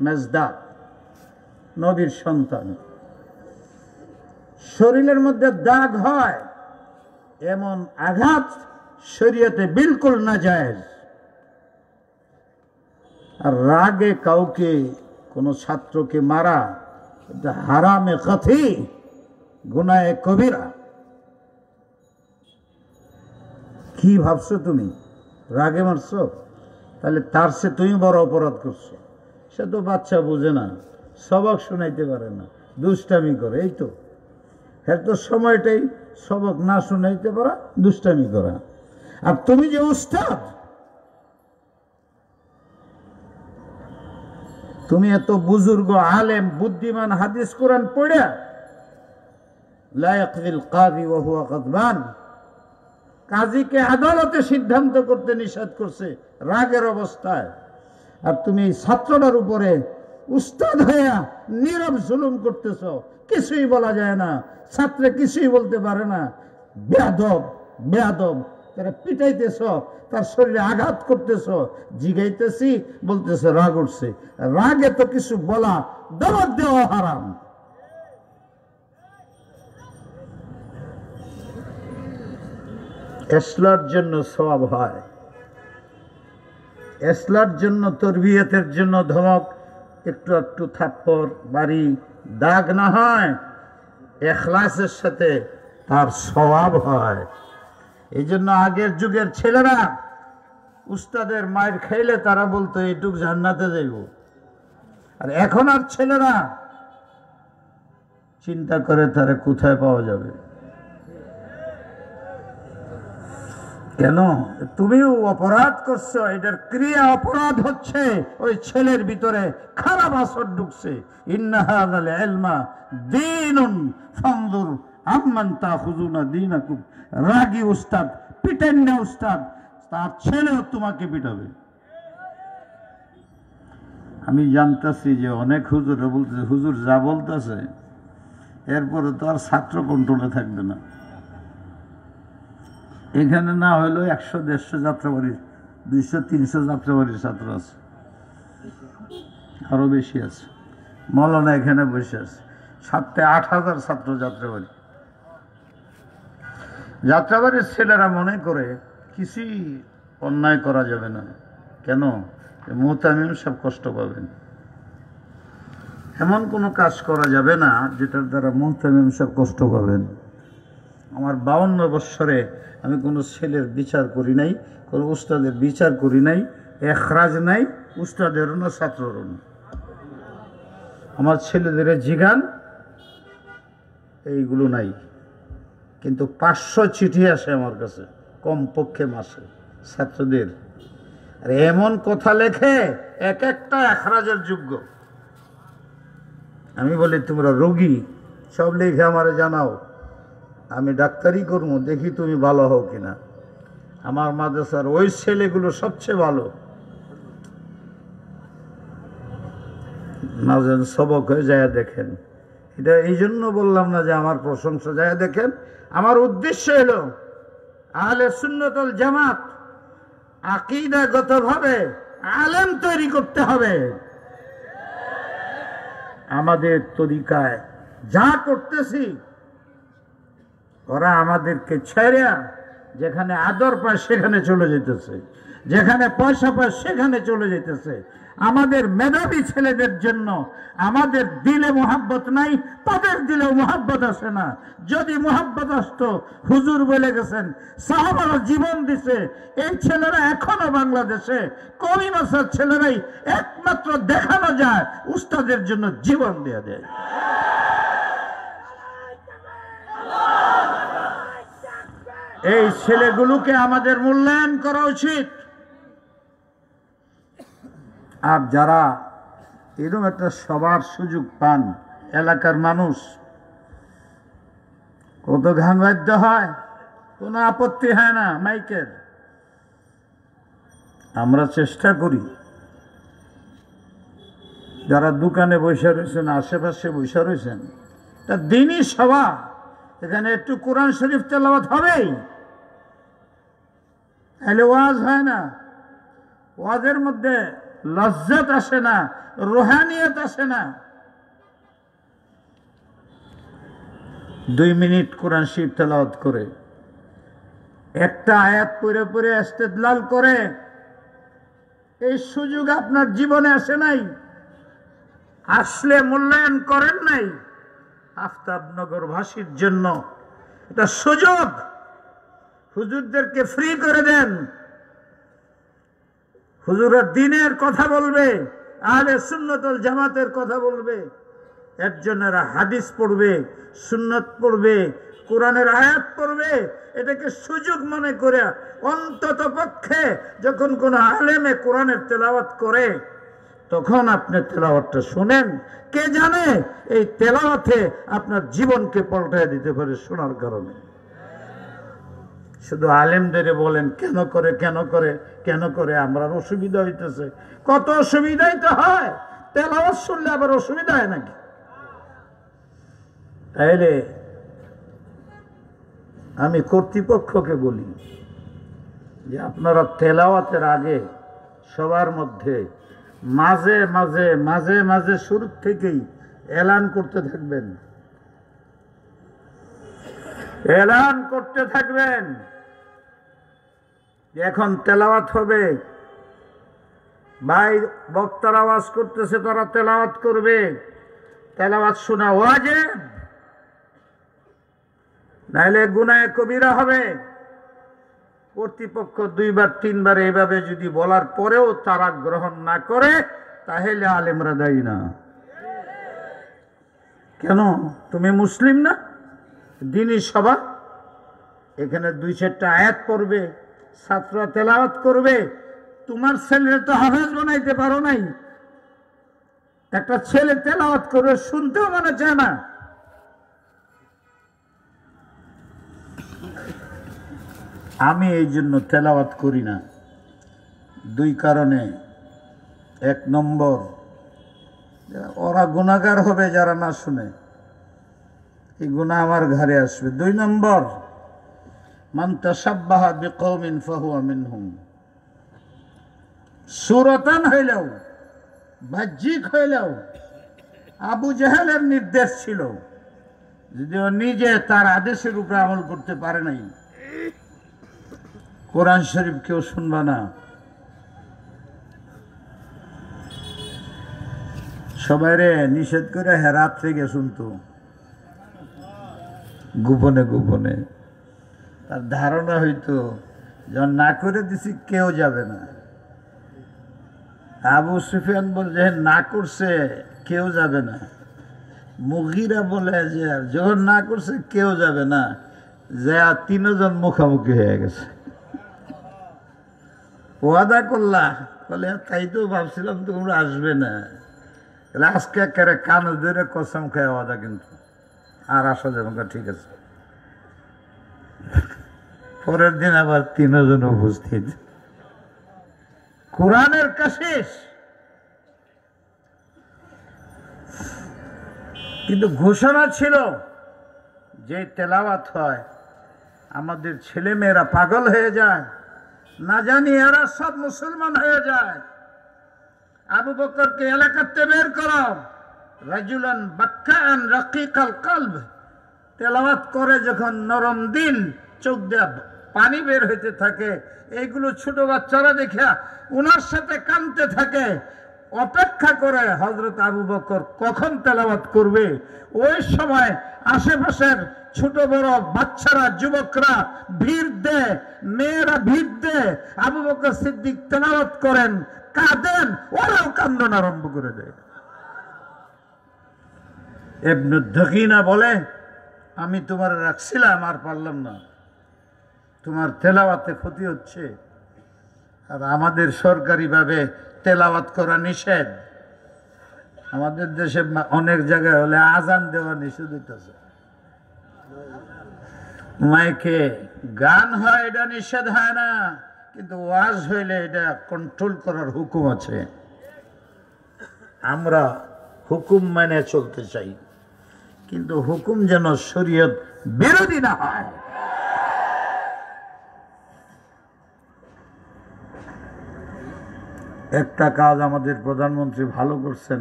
মেজদাক, নবীর সন্তান। শরীরের মধ্যে দাগ হয় এমন আঘাত শরীয়তে বিলকুল নাজায়েজ। আর রাগে কাউকে, কোনো ছাত্রকে মারা এটা হারামে কথি, গুনাহে কবিরা। কি ভাবছো তুমি, রাগে মারছো? তাহলে তার সে তুমি বড় অপরাধ করছো। সে তো বাচ্চা বুঝে না, सबक शुनाइते करे ना दुष्टामी करे এই তো এত সময়টাই सबक ना শুনাইতে পারা दुष्टामी করা আর তুমি যে উস্তাদ তুমি এত বুজুর্গ আলেম বুদ্ধিমান হাদিস কোরআন পড়ে লা ইয়াকদিল কাযী ওয়া হুয়া গাদবান কাজীকে আদালতে সিদ্ধান্ত করতে নিষেধ করছে রাগের অবস্থায় আর তুমি ছাত্রদের উপরে উস্তাদ হয়ে নীরব জুলুম করতেছো কিছুই বলা যায় না ছাত্র কিছুই বলতে পারে না বেয়াদব বেয়াদব তারা পিটাইতেছো তার শরীরে আঘাত করতেছো জিগাইতেছি বলতেছে রাগ উঠছে রাগে তো কিছু বলা দমন দেওয়া হারাম এসলার জন্য সওয়াব হয় এসলার জন্য তরবিয়তের জন্য ধমক একটু একটু থাপ্পড় বাড়ি দাগ না হয় ইখলাসের সাথে তার সওয়াব হয় এইজন্য আগের যুগের ছেলেরা উস্তাদের মায়ের খেলে তারা বলতো এইটুক জান্নাতে যাইব আর এখন আর ছেলেরা চিন্তা করে তারা কোথায় পাওয়া যাবে কেন তুমিও অপরাধ করছো এটার ক্রিয়া অপরাধ হচ্ছে ওই ছেলের ভিতরে খারাপ আসর ঢুকছে ইন্না হাযাল ইলমা দীনুন ফানজুর আম্মান তাখুযুনা দীনাকুম রাগী উস্তাদ পিটান না উস্তাদ তার ছেলেও তোমাকে পিটাবে আমি জানতাছি যে অনেক হুজুর বলতেছে হুজুর যা বলতেছে এরপরে তো আর ছাত্র কন্ট্রোলে থাকবে না এখানে না হলো ১০০-১৫০ যাত্রাবাড়ির ২০০-৩০০ যাত্রাবাড়ির ছাত্র আছে আরও বেশি আছে মৌলানা এখানে বসে আছে ৭-৮ হাজার ছাত্র যাত্রাবাড়ি যাত্রাবাড়ির ছেলেরা মনে করে কিছুই অন্যায় করা যাবে না কেন মুহতামিম সব কষ্ট পাবেন এমন কোনো কাজ করা যাবে না যেটার দ্বারা মুহতামিম সব কষ্ট পাবেন আমার ৫২ বৎসরে আমি কোনো ছেলের বিচার করি নাই কোনো উস্তাদের বিচার করি নাই এখরাজ নাই উস্তাদেরও না ছাত্ররও না আমার ছেলেদের জিগান এইগুলো নাই কিন্তু ৫০০ চিঠি আসে আমার কাছে কমপক্ষে মাসে ছাত্রদের আর এমন কথা লেখে এক একটা এখরাজের যোগ্য আমি বলি তোমরা রোগী সব লিখে আমারে জানাও আমি ডাক্তারি করবো দেখি তুমি ভালো হও কিনা আমার মাদ্রাসার ওই ছেলেগুলো সবচেয়ে ভালো মাঝেন সবক হয়ে যায় দেখেন এটা এই জন্য বললাম না যে আমার প্রশংসা যায় দেখেন আমার উদ্দেশ্য হলো আহলে সুন্নাত ওয়াল জামাত আকীদাগতভাবে আলেম তৈরি করতে হবে আমাদের তরিকায় যা করতেছি ওরা আমাদেরকে ছেড়ে যেখানে আদর পায় সেখানে চলে যেতেছে যেখানে পয়সা পায় সেখানে চলে যেতেছে আমাদের মেধাবী ছেলেদের জন্য আমাদের দিলে মোহাব্বত নাই তাদের দিলেও মোহাব্বত আসে না যদি মোহাব্বত আসতো হুজুর বলে গেছেন সাহাবারা জীবন দিছে এই ছেলেরা এখনো বাংলাদেশে কবি মাসার ছেলেরাই একমাত্র দেখানো যায় উস্তাদের জন্য জীবন দিয়ে দেয় এই ছেলেগুলোকে আমাদের মূল্যায়ন করা উচিত আর যারা এরকম একটা সবার সুযোগ পান এলাকার মানুষ কত গান বাদ্য হয় কোনো আপত্তি হয় না মাইকের আমরা চেষ্টা করি যারা দোকানে বসে রয়েছেন আশেপাশে বসে রয়েছেন তা দিনই সভা এখানে একটু কোরআন শরীফ তেলাওয়াত হবেই তাহলে ওয়াজ হয় না ওয়াজের মধ্যে লজ্জাত আসে না রুহানিয়ত আসে না ২ মিনিট কোরআন শরীফ তেলাওয়াত করে একটা আয়াত পড়ে পড়ে ইস্তেদলাল করে এই সুযোগ আপনার জীবনে আসে নাই আসলে মূল্যায়ন করেন নাই আফতাবনগরবাসীর জন্য এটা সুযোগ হুজুরদেরকে ফ্রি করে দেন হুজুরা দ্বীনের কথা বলবে আহলে সুন্নতুল জামাতের কথা বলবে, এর জন্য এরা হাদিস পড়বে, সুন্নত পড়বে, কোরআনের আয়াত পড়বে। এটাকে সুযোগ মনে করে অন্তত পক্ষে যখন কোনো আলেমে কোরআনের তেলাওয়াত করে তখন আপনি তেলাওয়াতটা শুনেন। কে জানে এই তেলাওয়াতে আপনার জীবনকে পাল্টায় দিতে পারে শোনার কারণে। শুধু আলেমদের বলেন কেন করে কেন করে কেন করে, আমরা অসুবিধা হইতেছে। কত অসুবিধাই তো হয়, তেলাওয়াত শুনলে আবার অসুবিধা হয় নাকি? তাইলে আমি কর্তৃপক্ষকে বলি যে আপনারা তেলাওয়াতের আগে সবার মধ্যে মাঝে মাঝে মাঝে মাঝে শুরু থেকেই এলান করতে থাকবেন, এলান করতে থাকবেন। এখন তেলাওয়াত হবে, ভাই বক্তারা আওয়াজ করতেছে, তারা তেলাওয়াত করবে। তেলাওয়াত শোনা ওয়াজিব, নাহলে গুনাহে কবিরা হবে। কর্তৃপক্ষ দুইবার তিনবার এইভাবে যদি বলার পরেও তারা গ্রহণ না করে, তাহলে আলেমরা দায়ী না। কেন? তুমি মুসলিম না? দিনই সভা, এখানে দুই চারটা আয়াত পড়বে, ছাত্ররা তেলাওয়াত করবে। তোমার ছেলের তো হাফেজ বানাইতে পারো নাই। একটা ছেলে তেলাওয়াত করবে, শুনতেও মনে চায় না। আমি এই জন্য তেলাওয়াত করি না, দুই কারণে। এক নম্বর, ওরা গুনাহগার হবে যারা না শুনে, এই গুনাহ আমার ঘরে আসবে। দুই নম্বর, মান তাশাব্বাহা বিকওমিন ফাহুয়া মিনহুম। সূরাতান হইলেও, বাহ্যিক হইলেও আবু জাহেলের নির্দেশ ছিল, যদিও নিজে তার আদেশের উপরে আমল করতে পারে নাই। কোরআন শরীফ কেউ শুনবা না, সবাই রে নিষেধ করে। হ্যাঁ, রাত্রে গিয়ে শুনত গোপনে গোপনে। তার ধারণা হইতো যখন না করে দিছি কেউ যাবে না। আবু সুফিয়ান বলে যে না করছে কেউ যাবে না। মুগীরা বলে যে যখন না করছে কেউ যাবে না, যা তিনজন মুখামুখি হয়ে গেছে। ওয়াদা করলা, বলে তাই তো ভাবছিলাম তোমরা আসবে না। আজকে একেবারে কানে ধরে কসম খায় ওয়াদা, কিন্তু আর আসা যাবে না। ঠিক আছে। পরের দিন আবার তিনজন উপস্থিত। কোরআনের কাশিস, কিন্তু ঘোষণা ছিল যে তেলাওয়াত হয় আমাদের ছেলেমেয়েরা পাগল হয়ে যায়, না জানি এরা সব মুসলমান হয়ে যায়। আবু বকরকে এলাকাতে বের করো। রাজুলান বাক্কান রাকিকাল কলব, তেলাওয়াত করে যখন নরম দিল, চোখ দিয়ে পানি বের হইতে থাকে। এইগুলো ছোট বাচ্চারা দেখে ওনার সাথে কাঁদতে থাকে, অপেক্ষা করে হযরত আবু বকর কখন তেলাওয়াত করবে। ওই সময় আশেপাশের ছোট বড় বাচ্চারা, যুবকরা ভিড় দেয়, মেয়েরা ভিড় দেয়। আবু বকর সিদ্দিক তেলাওয়াত করেন, কাঁদেন, ওরাও কান্দন আরম্ভ করে দেয়। ইবনে দাকিনা বলে, আমি তোমার রাখছিলাম, আর পারলাম না, তোমার তেলাওয়াতে ক্ষতি হচ্ছে। আর আমাদের সরকারিভাবে তেলাওয়াত করা নিষেধ। আমাদের দেশে অনেক জায়গায় হলে আজান দেওয়া নিষেধ হইতেছে, মাইকে গান হয় এটা নিষেধ হয় না, কিন্তু ওয়াজ হইলে এটা কন্ট্রোল করার হুকুম আছে। আমরা হুকুম মেনে চলতে চাই, কিন্তু হুকুম যেন শরীয়ত বিরোধী না হয়। একটা কাজ আমাদের প্রধানমন্ত্রী ভালো করছেন,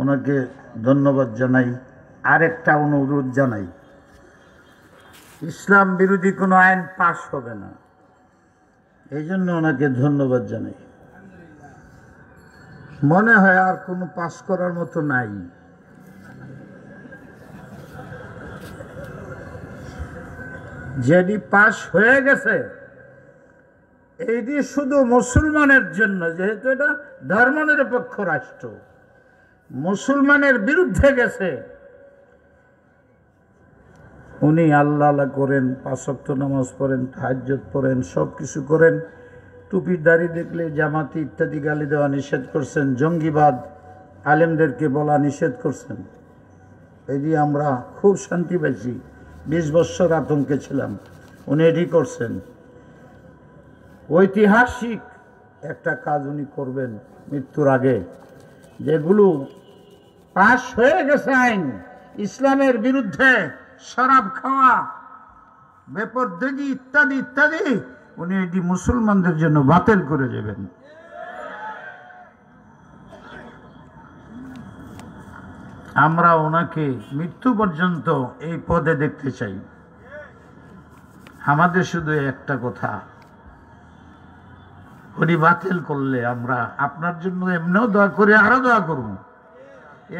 ওনাকে ধন্যবাদ জানাই। আরেকটা অনুরোধ জানাই, ইসলাম বিরোধী কোনো আইন পাশ হবে না, এই জন্য ওনাকে ধন্যবাদ জানাই। মনে হয় আর কোনো পাশ করার মতো নাই। যেটি পাশ হয়ে গেছে এটি শুধু মুসলমানের জন্য, যেহেতু এটা ধর্মনিরপেক্ষ রাষ্ট্র, মুসলমানের বিরুদ্ধে গেছে। উনি আল্লাহ আল্লাহ করেন, পাঁচ ওয়াক্ত নামাজ পড়েন, তাহাজ্জুদ পড়েন, সব কিছু করেন। টুপির দাড়ি দেখলে জামাতি ইত্যাদি গালি দেওয়া নিষেধ করছেন, জঙ্গিবাদ আলেমদেরকে বলা নিষেধ করছেন। এই যে আমরা খুব শান্তি পেয়েছি, 20 বছর আতঙ্কে ছিলাম, উনি এটি করছেন। ঐতিহাসিক একটা কাজ উনি করবেন মৃত্যুর আগে, যেগুলো পাশ হয়ে গেছে আইন, ইসলামের বিরুদ্ধে শরাব খাওয়া, বেপরদেগি ইত্যাদি ইত্যাদি, উনি এটি মুসলমানদের জন্য বাতিল করে যাবেন। আমরা ওনাকে মৃত্যু পর্যন্ত এই পদে দেখতে চাই। আমাদের শুধু একটা কথা, উনি বাতিল করলে আমরা আপনার জন্য এমনিও দোয়া করি, আরো দোয়া করব।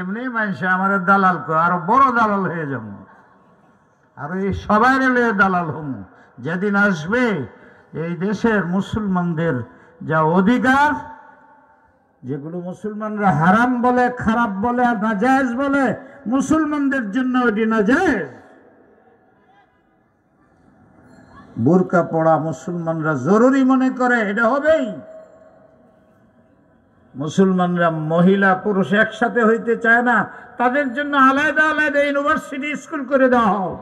এমনি মানুষে আমার দালাল করে আরো বড় দালাল হয়ে যাব, আর এই সবাই দালাল হম। যেদিন আসবে এই দেশের মুসলমানদের যা অধিকার, যেগুলো মুসলমানরা হারাম বলে, খারাপ বলে, আর নাজায়েজ বলে, মুসলমানদের জন্য ওইটি নাজায়েজ। বোরকা পড়া মুসলমানরা জরুরি মনে করে, এটা হবেই। মুসলমানরা মহিলা পুরুষ একসাথে হইতে চায় না, তাদের জন্য আলাদা আলাদা ইউনিভার্সিটি স্কুল করে দেওয়া হোক।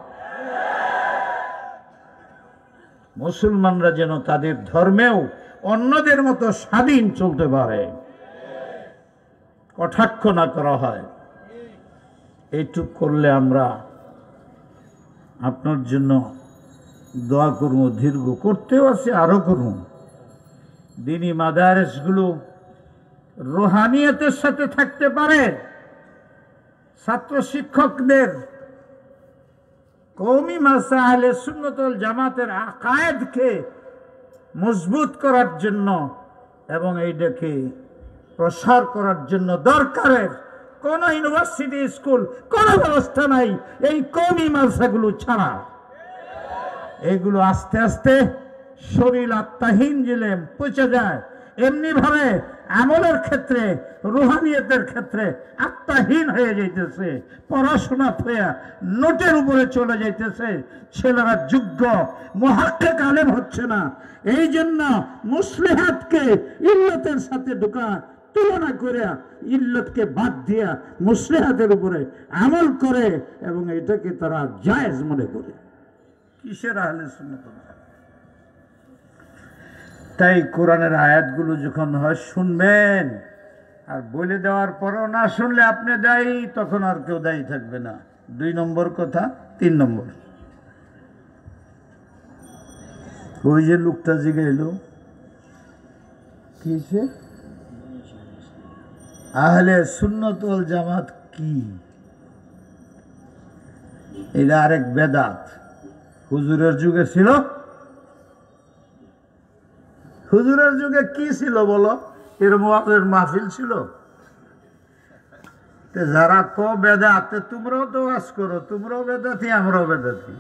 মুসলমানরা যেন তাদের ধর্মেও অন্যদের মতো স্বাধীন চলতে পারে, কটাক্ষ না করা হয়। এইটুক করলে আমরা আপনার জন্য দোয়া করব, দীর্ঘ করতেও আছে, আরও করুন। দিনী মাদারেসগুলো রোহানিয়তের সাথে থাকতে পারে, ছাত্র শিক্ষকদের কওমি মাদ্রাসা আহলে সুন্নাত ওয়াল জামাতের আকায়েদকে মজবুত করার জন্য এবং এইটাকে প্রসার করার জন্য দরকারের কোনো ইউনিভার্সিটি স্কুল, কোনো ব্যবস্থা নাই এই কওমি মাদ্রাসাগুলো ছাড়া। এগুলো আস্তে আস্তে শরীর আত্মাহীন জেলে পচে যায়। এমনিভাবে আমলের ক্ষেত্রে, রুহানিয়তের ক্ষেত্রে আত্মাহীন হয়ে যাইতেছে, পড়াশোনা হইয়া নোটের উপরে চলে যাইতেছে, ছেলেরা যোগ্য মুহাক্কিক আলেম হচ্ছে না। এই জন্য মুসলিহাতকে ইল্লতের সাথে তুলনা করে, ইল্লতকে বাদ দিয়া মুসলিহাতের উপরে আমল করে, এবং এটাকে তারা জায়েজ মনে করে। কিসের আহলে সুন্নাত? তাই কোরআনের আয়াতগুলো যখন হয় শুনবেন, আর বলে দেওয়ার পরেও না শুনলে আপনি দায়ী, তখন আর কেউ দায়ী থাকবে না। 2 নম্বর কথা। 3 নম্বর, ওই যে লোকটা জিজ্ঞাইল কিসে আহলে সুন্নাত ওয়াল জামাত কি, এটা আরেক বেদাত। হুজুরের যুগে ছিল, হুজুরের যুগে কি ছিল বলো? এর মুয়াজ্জিনের মাহফিল ছিল। যারা ক বেদাত, তোমরাও তো ওয়াজ করো, তোমরাও বেদাতি, আমরাও বেদাতি।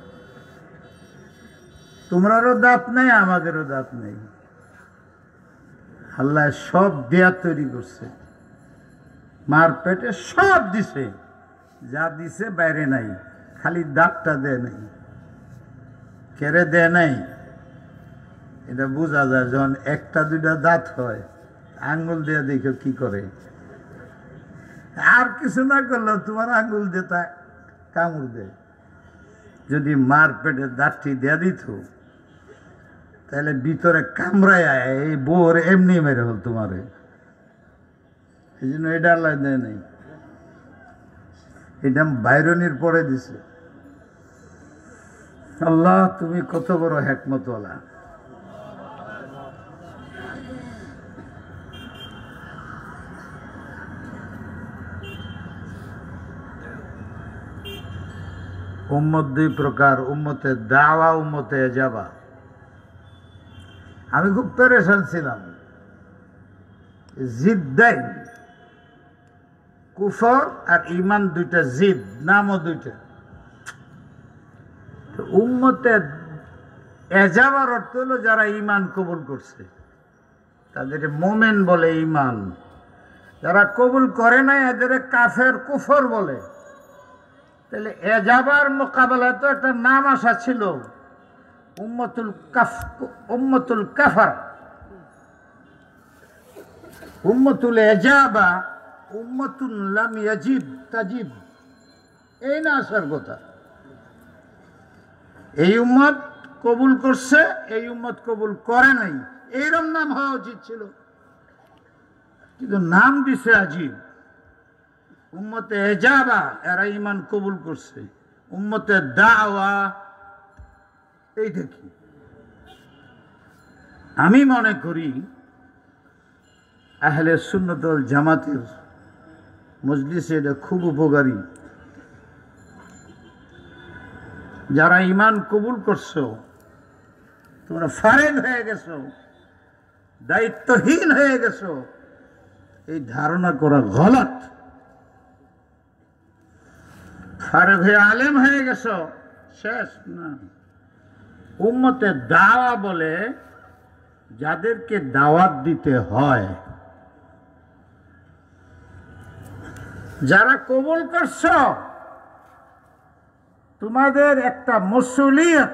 তোমরারও দাঁত নেই, আমাদেরও দাঁত নেই। আল্লাহ সব দেয়া তৈরি করছে, মার পেটে সব দিছে, যা দিছে বাইরে নাই, খালি দাঁতটা দেয় নাই। কেড়ে দেয় নাই এটা বোঝা যায় যখন একটা দুইটা দাঁত হয়, আঙ্গুল দিয়ে দেখো কি করে। আর কিছু না করলে তোমার আঙ্গুল দিয়ে তা কামড় দেয়। যদি মার পেটে দাঁতটি দেয়া দিত, তাহলে ভিতরে কামড়ায় এই বোর এমনি মেরে হল তোমারে। এই জন্য এটা আল্লাহ দেয় নাই, এটা বাইরনির পরে দিছে। আল্লাহ তুমি কত বড় হিকমতওয়ালা। উম্মত 2 প্রকার, উম্মতে দাওয়া, উম্মতে এজাবা। আমি খুব পেরেশান ছিলাম, জিদ দেয় কুফর আর ইমান, দুইটা জিদ, নামও দুইটা। উম্মতে এজাবার অর্থ হলো যারা ইমান কবুল করছে তাদের মোমেন বলে ইমান, যারা কবুল করে না এদের কাফের কুফর বলে। তাহলে এজাবার মোকাবেলায় তো একটা নাম আসা ছিল উম্মতুল কাফার, উম্মতুল এজাবা, উম্মতুল লাম ইয়াজিব তাজিব, এই না আসার কথা। এই উম্মত কবুল করছে, এই উম্মত কবুল করে নাই, এইরকম নাম হওয়া উচিত ছিল, কিন্তু নাম দিছে আজিব। উম্মতে এজাবা, এরা ইমান কবুল করছে। উম্মতে দাওয়া, এইটা কি? আমি মনে করি আহলে সুন্নাত ওয়াল জামাতের মজলিসে এটা খুব উপকারী। যারা ইমান কবুল করছো তোমরা ফারেগ হয়ে গেছো, দায়িত্বহীন হয়ে গেছো, এই ধারণা করা গলত। ফারেগ হয়ে আলেম হয়ে গেছো, শেষ না। উম্মতে দাওয়া বলে যাদেরকে দাওয়াত দিতে হয়। যারা কবুল করছো তোমাদের একটা মসুলিয়ত,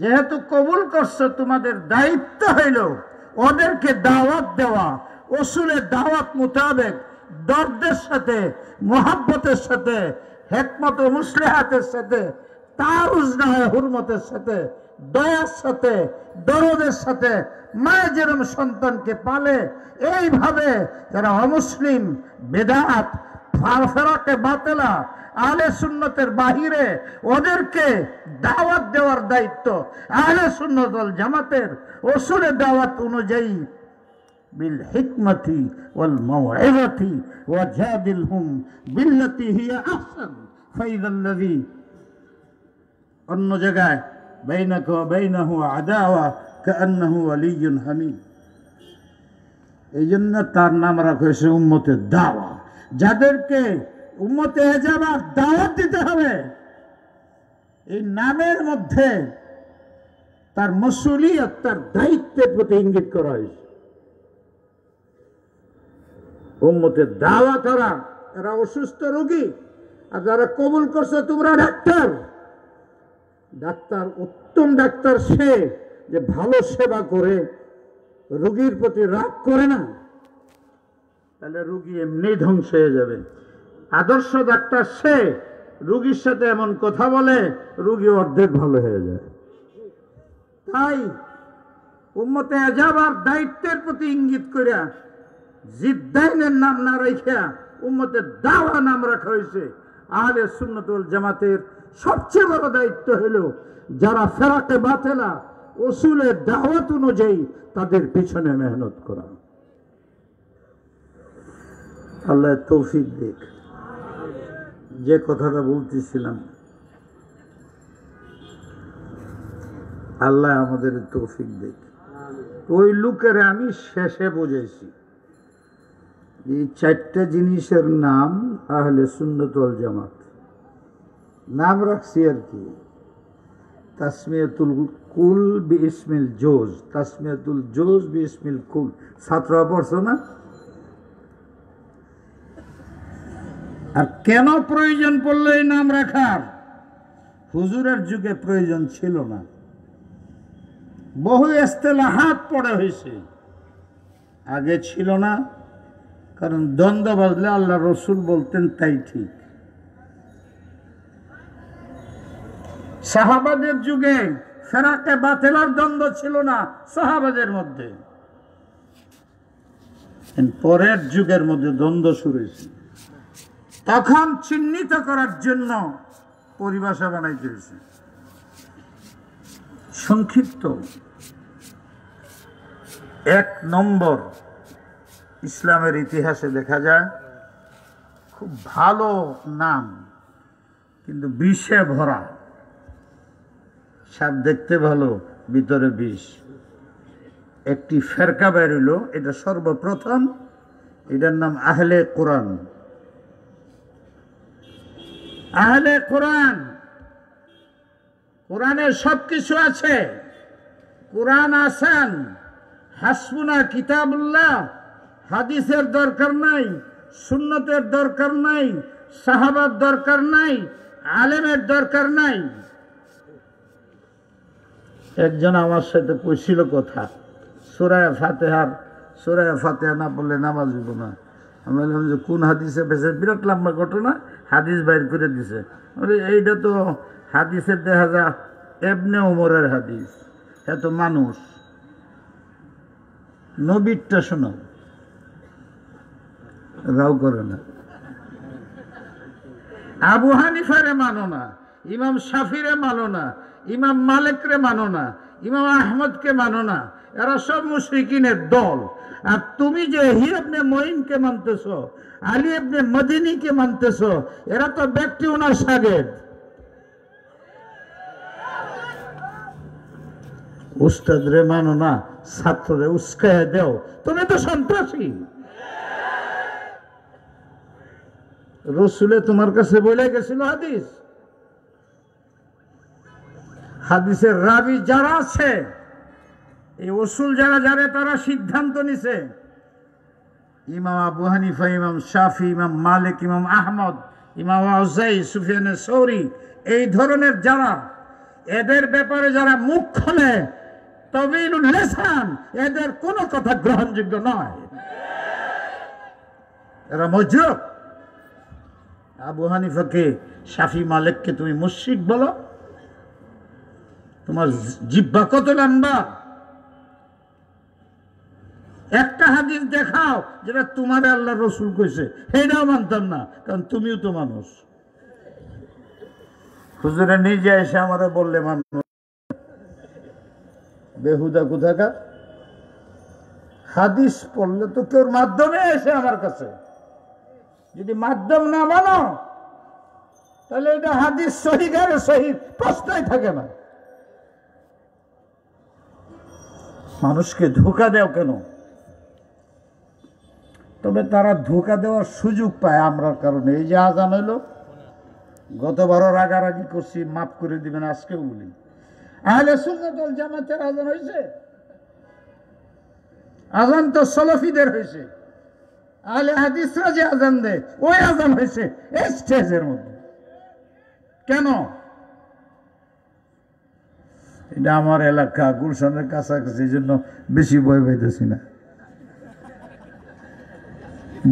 যেহেতু কবুল করছো তোমাদের দায়িত্ব হইল ওদেরকে দাওয়াত দেওয়া, ওসুলের দাওয়াত মোতাবেক, দরদের সাথে, মোহাব্বতের সাথে, হিকমত ও মুসলিহাতের সাথে, তাউজ না হয় হুরমতের সাথে, দয়ার সাথে, দরদের সাথে। মায়ের যেরকম সন্তানকে পালে এইভাবে যারা অমুসলিম, বেদাত, ফারফেরাকে বাতেলা, আহলে সুন্নতের বাহিরে ওদেরকে দাওয়াত দেওয়ার দায়িত্ব আহলে সুন্নাত ওয়াল জামাতের। ওসুলের দাওয়াত অনুযায়ী বিল হিকমতি ওয়াল মাউইযাতি ওয়াজাদিলহুম বিল্লাতি হিয়া আহসান ফাইযাল্লাযী অন্য জায়গায় বাইনাকা ওয়া বাইনাহু আদাওয়া কাআন্নাহু ওয়ালিয়্যুন হামিদ। এই জন্য তার নাম রাখা হয়েছে উম্মতে দাওয়া। যাদেরকে উম্মতে এজাবা দাওয়াত দিতে হবে, এই নামের মধ্যে তার মাসউলিয়ত, তার দায়িত্বের প্রতি ইঙ্গিত করা হয়েছে। উম্মতে দাওয়া করা এরা অসুস্থ রোগী, আর যারা কবুল করছে তোমরা ডাক্তার। ডাক্তার উত্তম ডাক্তার সে যে ভালো সেবা করে, রোগীর প্রতি রাগ করে না, তাহলে রোগী এমনি ধ্বংস হয়ে যাবে। আদর্শ ডাক্তার সে রোগীর সাথে এমন কথা বলে রোগী অর্ধেক ভালো হয়ে যায়। তাই উম্মতে এজাবার দায়িত্বের প্রতি ইঙ্গিত করিয়া জিদ্দাইনের নাম না রাখিয়া উম্মতে দাওয়া নাম রাখা হয়েছে। আহলে সুন্নাত ওয়াল জামাতের সবচেয়ে বড় দায়িত্ব হলো যারা ফেরাকে বাতেলা, উসুলের দাওয়াত অনুযায়ী তাদের পিছনে মেহনত করা। আল্লাহ তৌফিক দিক। যে কথাটা বলতেছিলাম, আল্লাহ আমাদের তৌফিক দিক। ওই লোকের আমি শেষে বুঝাইছি এই চারটা জিনিসের নাম আহলে সুন্নাত ওয়াল জামাত। নাম রাখছি আর কি, তাসমিয়াতুল কুল বিইসমিল জুজ, তাসমিয়াতুল জুজ বিইসমিল কুল। ছাত্ররা পড়ছো না? আর কেন প্রয়োজন পড়লো এই নাম রাখার? হুজুরের যুগে প্রয়োজন ছিল না, বহু ইস্তেলাহাত পড়ে হয়েছে। আগে ছিল না, কারণ দ্বন্দ্ব বাজলে আল্লাহ রসুল বলতেন তাই ঠিক। সাহাবাদের যুগে ফেরাকে বাতেলার দ্বন্দ্ব ছিল না সাহাবাদের মধ্যে, পরের যুগের মধ্যে দ্বন্দ্ব শুরু হয়েছে। তখন চিহ্নিত করার জন্য পরিভাষা বানাইতে হয়েছে, সংক্ষিপ্ত। 1 নম্বর ইসলামের ইতিহাসে দেখা যায় খুব ভালো নাম কিন্তু বিষে ভরা। সাপ দেখতে ভালো, ভিতরে বিষ। একটি ফেরকা বের হইল, এটা সর্বপ্রথম, এটার নাম আহলে কোরআন। আহলে কোরআন قرآن شب کی شو اچھے قرآن آسان حسبنا کتاب اللہ حدیث درکار نہیں سنت درکار نہیں صحابہ درکار نہیں عالم درکار نہیں ایک جن ہمارے ساتھ پوچھل کتھا سورہ فاتحہ نہ پڑھلے نماز ہইব না আমরা বললাম যে কোন হাদিসে বেশি বিরাট লম্বা ঘটনা হাদিস বাইর করে দিছে আরে এইটা তো হাদিসের দেখা যায় ইবনে ওমরের হাদিস এত মানুষ নবীরটা শোনো রাও করে না আবু হানিফারে মানো না ইমাম শাফিরে মানো না ইমাম মালিকরে মানো না ইমাম আহমদকে মানো না এরা সব মুশরিকিনের দল আর তুমি যে হি ইবনে মুইনকে মানতেছো আলী ইবনে মদিনীকে মানতেছো এরা তো ব্যক্তি ওনার শাগির্দ উস্তাদরে মানো না ছাত্ররে উস্কায় দাও তুমি তো সন্ত্রাসী রসুলে তোমার কাছে বলে গেছিল হাদিস হাদিসের রাবি যারা আছে এই উসুল যারা জানে তারা সিদ্ধান্ত নিছে ইমাম আবু হানিফা ইমাম শাফি ইমাম মালিক ইমাম আহমদ ইমাম আউযাই সুফিয়ান সৌরি এই ধরনের যারা এদের ব্যাপারে যারা মুখ খোলে তাবিলুল লিসান এদের কোনো কথা গ্রহণযোগ্য নয় এরা মুজরিম আবু হানিফাকে শাফি মালিককে তুমি মুশরিক বলো তোমার জিহ্বা কত লম্বা একটা হাদিস দেখাও যেটা তোমার আল্লাহর রাসূল কইছে সেটাও মানতাম না কারণ তুমিও তো মানুষ হুজুরে নিজে এসে আমারে বললে মানুষ বেহুদা কোথাকার হাদিস পড়লে তো তোর মাধ্যমে এসে আমার কাছে যদি মাধ্যম না মানো তাহলে এটা হাদিস সহিহ আর সহিহ প্রশ্নই থাকে না মানুষকে ধোঁকা দেও কেন তবে তারা ধোঁকা দেওয়ার সুযোগ পায় আমরার কারণে এই যে আজান হলো গতবারও রাগারাগি করছি মাফ করে দিবেন আজকেও বলি আহলে সুন্নাত ওয়াল জামাতের আজান হয়েছে আজান তো সলফিদের হয়েছে আহলে হাদিসরা যে আজান দেয় ওই আজান হয়েছে এই স্টেজের মধ্যে কেন এটা আমার এলাকা গুলশানের কাছাকাছি এই জন্য বেশি ভয় পাইতেছি না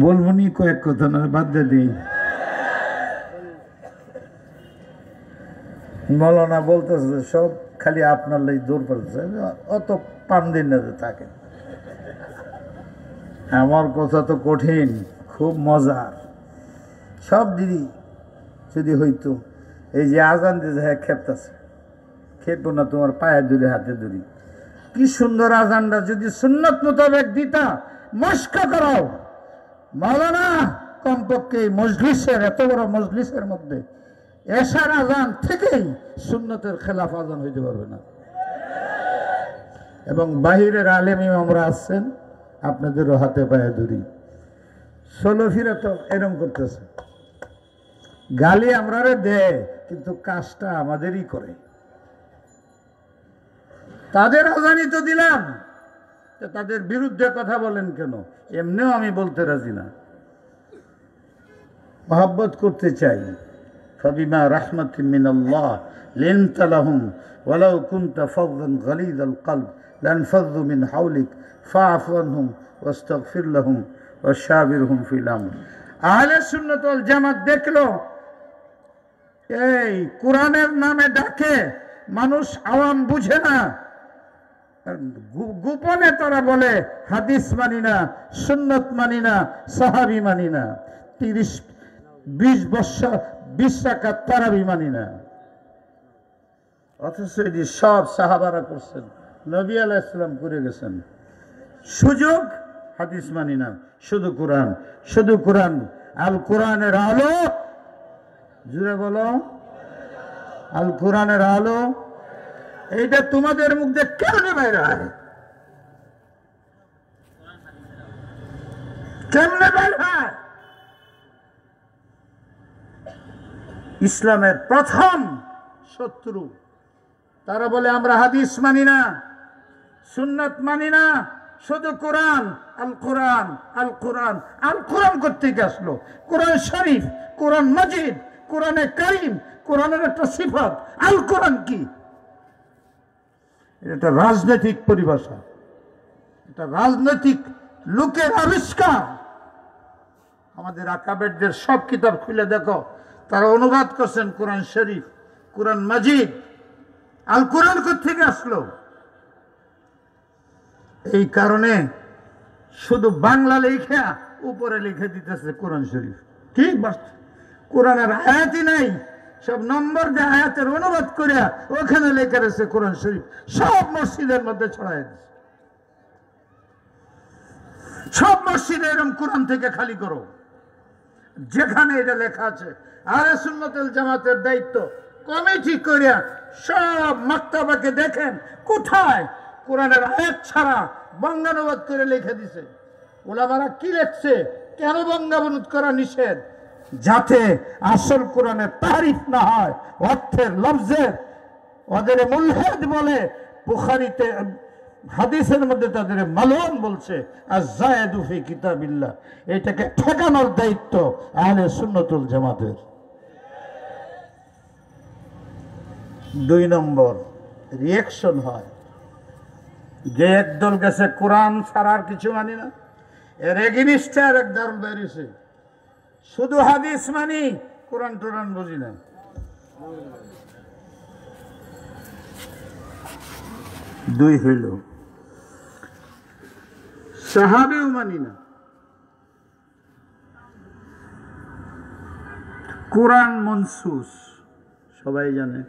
বলবো নি কয়েক কথা না বাদ দিই মৌলানা বলতেছে সব খালি আপনার লাই দৌড় পড়তেছে অত পান দিন না থাকে আমার কথা তো কঠিন খুব মজার সব দিদি যদি হইতো এই যে আজান দিতে হ্যাঁ খেপতাছে খেপো না তোমার পায়ে দূরে হাতে দূরি কি সুন্দর আজানটা যদি সুন্নত মোতাবেক দিতা মস্ক করাও মৌলানা কমপক্ষে মজলিসের এত বড় মজলিসের মধ্যে এশার আজান থেকেই সুন্নতের খেলাফ আজান হইতে পারবে না এবং বাহিরের আলেম ইমামরা আসছেন আপনাদেরও হাতে পায়ে ধরি সলফিরা তো এরম করতেছে গালি আমরা দেয় কিন্তু কাজটা আমাদেরই করে তাদের আজানই তো দিলাম তাদের বিরুদ্ধে কথা বলেন কেন এমনিও আমি বলতে রাজি না মহব্বত করতে চাই فبما رحمة من الله لنت لهم ولو كنت فظا غليظ القلب لانفضوا من حولك فاعف عنهم واستغفر لهم وشاورهم في الأمر أهل السنة والجماعة দেখলো এই কুরআনের নামে ডাকে মানুষ আওয়াম বুঝে না গোপনে তারা বলে হাদিস মানি না সুন্নাত মানি না সাহাবী মানি না 20 বছর 20 রাকাত তারাবি মানি না অথচ এটি সব সাহাবারা করছেন নবী আলাইহিস সালাম করে গেছেন সুযোগ হাদিস মানি না শুধু কোরআন আল কোরআনের আলো জুড়ে বলো আল কোরআনের আলো এইটা তোমাদের মুখ দিয়ে কেমনে বাইরে হয় ইসলামের প্রথম শত্রু তারা বলে আমরা হাদিস মানি না, সুন্নাত মানি না, শুধু কোরআন আল কোরআন আল কোরআন আল কোরআন করতে গেছিল। কোরআন শরীফ, কোরআন মজিদ, কোরআনে করিম, কোরআনের একটা সিফাত আল কোরআন কি? এটা রাজনৈতিক পরিভাষা, এটা রাজনৈতিক লোকের আবিষ্কার। আমাদের আকাবেরদের সব কিতাব খুলে দেখো, তারা অনুবাদ করছেন কোরআন শরীফ, কোরআন মজিদ, আল কোরআন কোত্থেকে আসলো। এই কারণে শুধু বাংলা লেখা উপরে লিখে দিতেছে কোরআন শরীফ, ঠিক কোরআনের আয়াতই নাই, সব নম্বর দিয়ে আয়াতের অনুবাদ করে ওখানে লেখা রয়েছে কোরআন শরীফ। সব মসজিদের মধ্যে ছড়ায় দিচ্ছে, সব মসজিদে এরকম কোরআন থেকে খালি করো যেখানে এটা লেখা আছে। আহলে সুন্নাতুল জামাতের দায়িত্ব কমিটি করে সব মাক্তাবাকে দেখেন কোথায় কোরআনের আয়াত ছাড়া বঙ্গানুবাদ করে লিখে দিছে, ওলামারা কি লিখছে, কেন বঙ্গানুবাদ করা নিষেধ, যাতে আসল কোরআনের তারিফ না হয় অর্থের লফজের। ওদের মুলহিদ বলে, বুখারীতে হাদিসের মধ্যে তাদের মালুম বলছে আয-যায়েদু ফি কিতাবিল্লাহ। এটাকে ঠেকানোর দায়িত্ব আহলে সুন্নাতুল জামাতের। দুই নম্বর রিয়াকশন হয় যে একদল গেছে কোরআন ছাড়া আর কিছু মানি না, এর এগেইনস্টে আর এক দল বেরিয়েছে শুধু হাদিস মানি, কোরআন টোরান বুঝি না। দুই হইল সাহাবিও মানি না, কোরআন মনসুস সবাই জানে,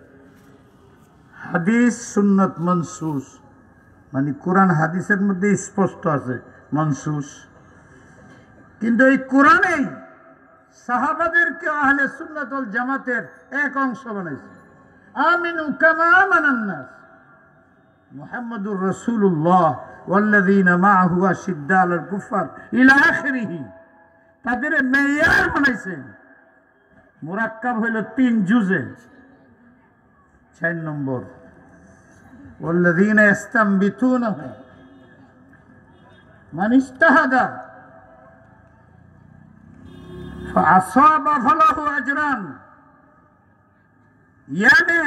হাদিস সুন্নত মনসুস, মানে কোরআন হাদিসের মধ্যে স্পষ্ট আছে মনসুস, কিন্তু এই কোরআনেই সাহাবাদেরকে আহলে সুন্নাত ওয়াল জামাতের এক অংশ বানাইছে। আমিনু কামা আমানান নাস মুহাম্মাদুর রাসূলুল্লাহ ওয়াল্লাযীনা মাআহু আশিদ্দাতুল কুফার ইলা আখিরিহি, তাদের মেয়ার বানাইছে। মুরাক্কাব হইল তিন জুজে। চার নম্বর والذين يستنبتونه من اجتهد فأصاب فله أجران، يعني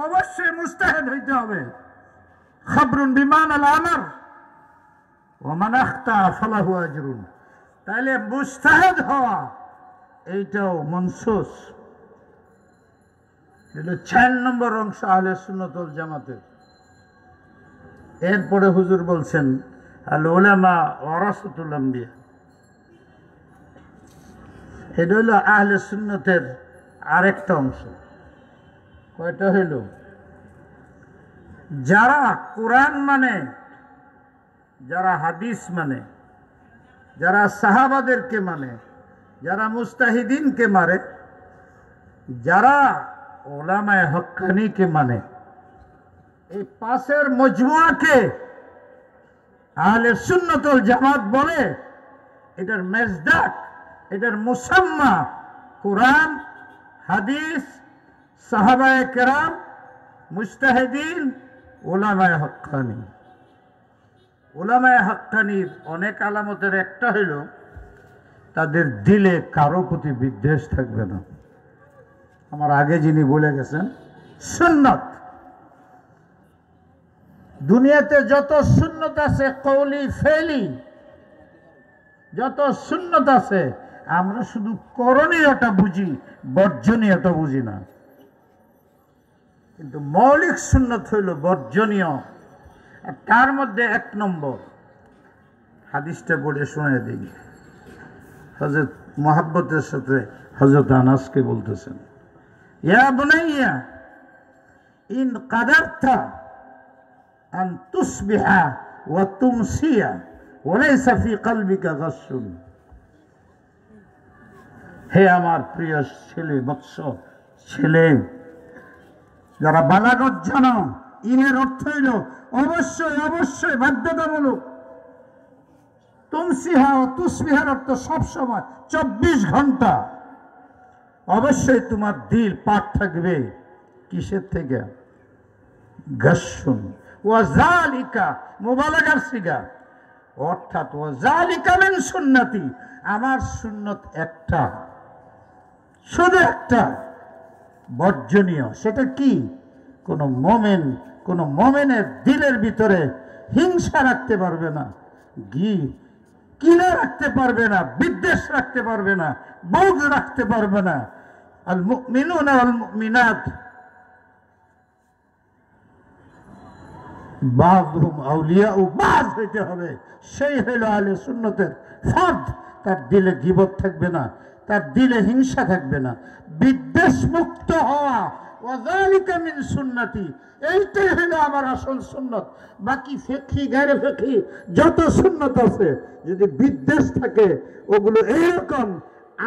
أوشي مجتهد هيجاوي خبر بمعنى الأمر، ومن أخطأ فله أجر. تالي مجتهد هو إيتو منصوص إلى 6 نمبر أنش أهل السنة والجماعة। এরপরে হুজুর বলছেন আল উলামা ওয়ারাসাতুল আম্বিয়া, এটা হইল আহলে সুন্নতের আরেকটা অংশ। কয়টা হইল? যারা কোরআন মানে, যারা হাদিস মানে, যারা সাহাবাদেরকে মানে, যারা মুস্তাহিদিনকে মানে, যারা ওলামায়ে হক্কানিকে মানে, এই পাশের মজমুয়াকে আহলে সুন্নাত ওয়াল জামাত বলে। এটার মেজদাক, এটার মুসাম্মা কোরআন, হাদিস, সাহাবায়ে কেরাম, মুজতাহিদিন, উলামায়ে হক্কানি। উলামায়ে হক্কানির অনেক আলামতের একটা হইল তাদের দিলে কারো প্রতি বিদ্বেষ থাকবে না। আমার আগে যিনি বলে গেছেন সুন্নাত, দুনিয়াতে যত সুন্নত আছে কওলি ফেলি, যত সুন্নত আছে আমরা শুধু করণীয়টা বুঝি, বর্জনীয়টা বুঝি না। কিন্তু মৌলিক সুন্নত হইল বর্জনীয়, আর তার মধ্যে এক নম্বর হাদিসটা পড়ে শুনে দিই। হযরত মুহাব্বতের সাথে হযরত আনাসকে বলতেছেন, ইয়া বুনাইয়া ইন কাদারতা أن تصبح وتمسي وليس في قلبك غش. হে আমার প্রিয় ছেলে, বৎস ছেলে, যারা বালাগত জানো, ইনের অর্থ হইল অবশ্যই অবশ্যই বাধ্যতামূলক। তুমসিহা ও তুসবিহার অর্থ সবসময় 24 ঘন্টা। অবশ্যই তোমার দিল পাক থাকবে কিসের থেকে? غشن وذالک মুবালাগার সিগা অর্থাৎ وذالک من সুন্নতি আমার সুন্নাত একটা শুধু একটা বর্জনীয় সেটা কি কোন মুমিনের দিলের ভিতরে হিংসা রাখতে পারবে না গি কিনা রাখতে পারবে না বিদ্বেষ রাখতে পারবে না বুগ রাখতে পারবে না আল মুমিনুনা ওয়াল মুমিনাত بعضهم اولیاء و بعض ہوتے ہوئے شیخ اہل سنت فرد تر دل غیبت تھکبے نا تر دل ہنسا تھکبے نا بدش مکت ہوا وذالک من سنتی ایتے ہلا ہمارا اصل سنت باقی فقہی غیر فقہی جو تو سنت ہے جدی بدش تھکے اگلو ایرکم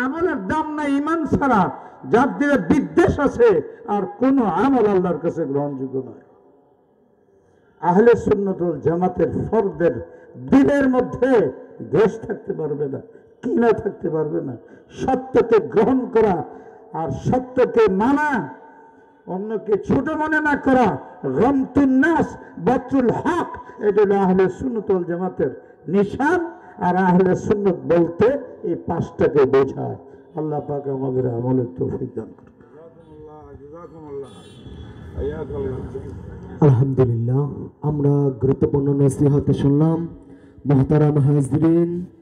عملر دم نہ ایمان سارا جب دل بدش ہے اور کونو عمل اللہ کے سے گران جو گنا ہے اہل سنت والجماعت فردر دلیر مدھے گیش تھکتے باربے نا کینہ تھکتے باربے نا شتہ کے گرہن کرا اور شتہ کے مانا انہوں کے چھوٹے مونے نہ کرا غمت الناس بچ الحق ایڈل اہل سنت والجماعت نشان اور اہل سنت بولتے یہ پاسٹہ کے بوجھا ہے اللہ پاک مگر عمل توفیق دان کرو جزاکم اللہ ایاک اللہ الحمدللہ امرا گروتپورن نصیحت شنلام محترم حاضرین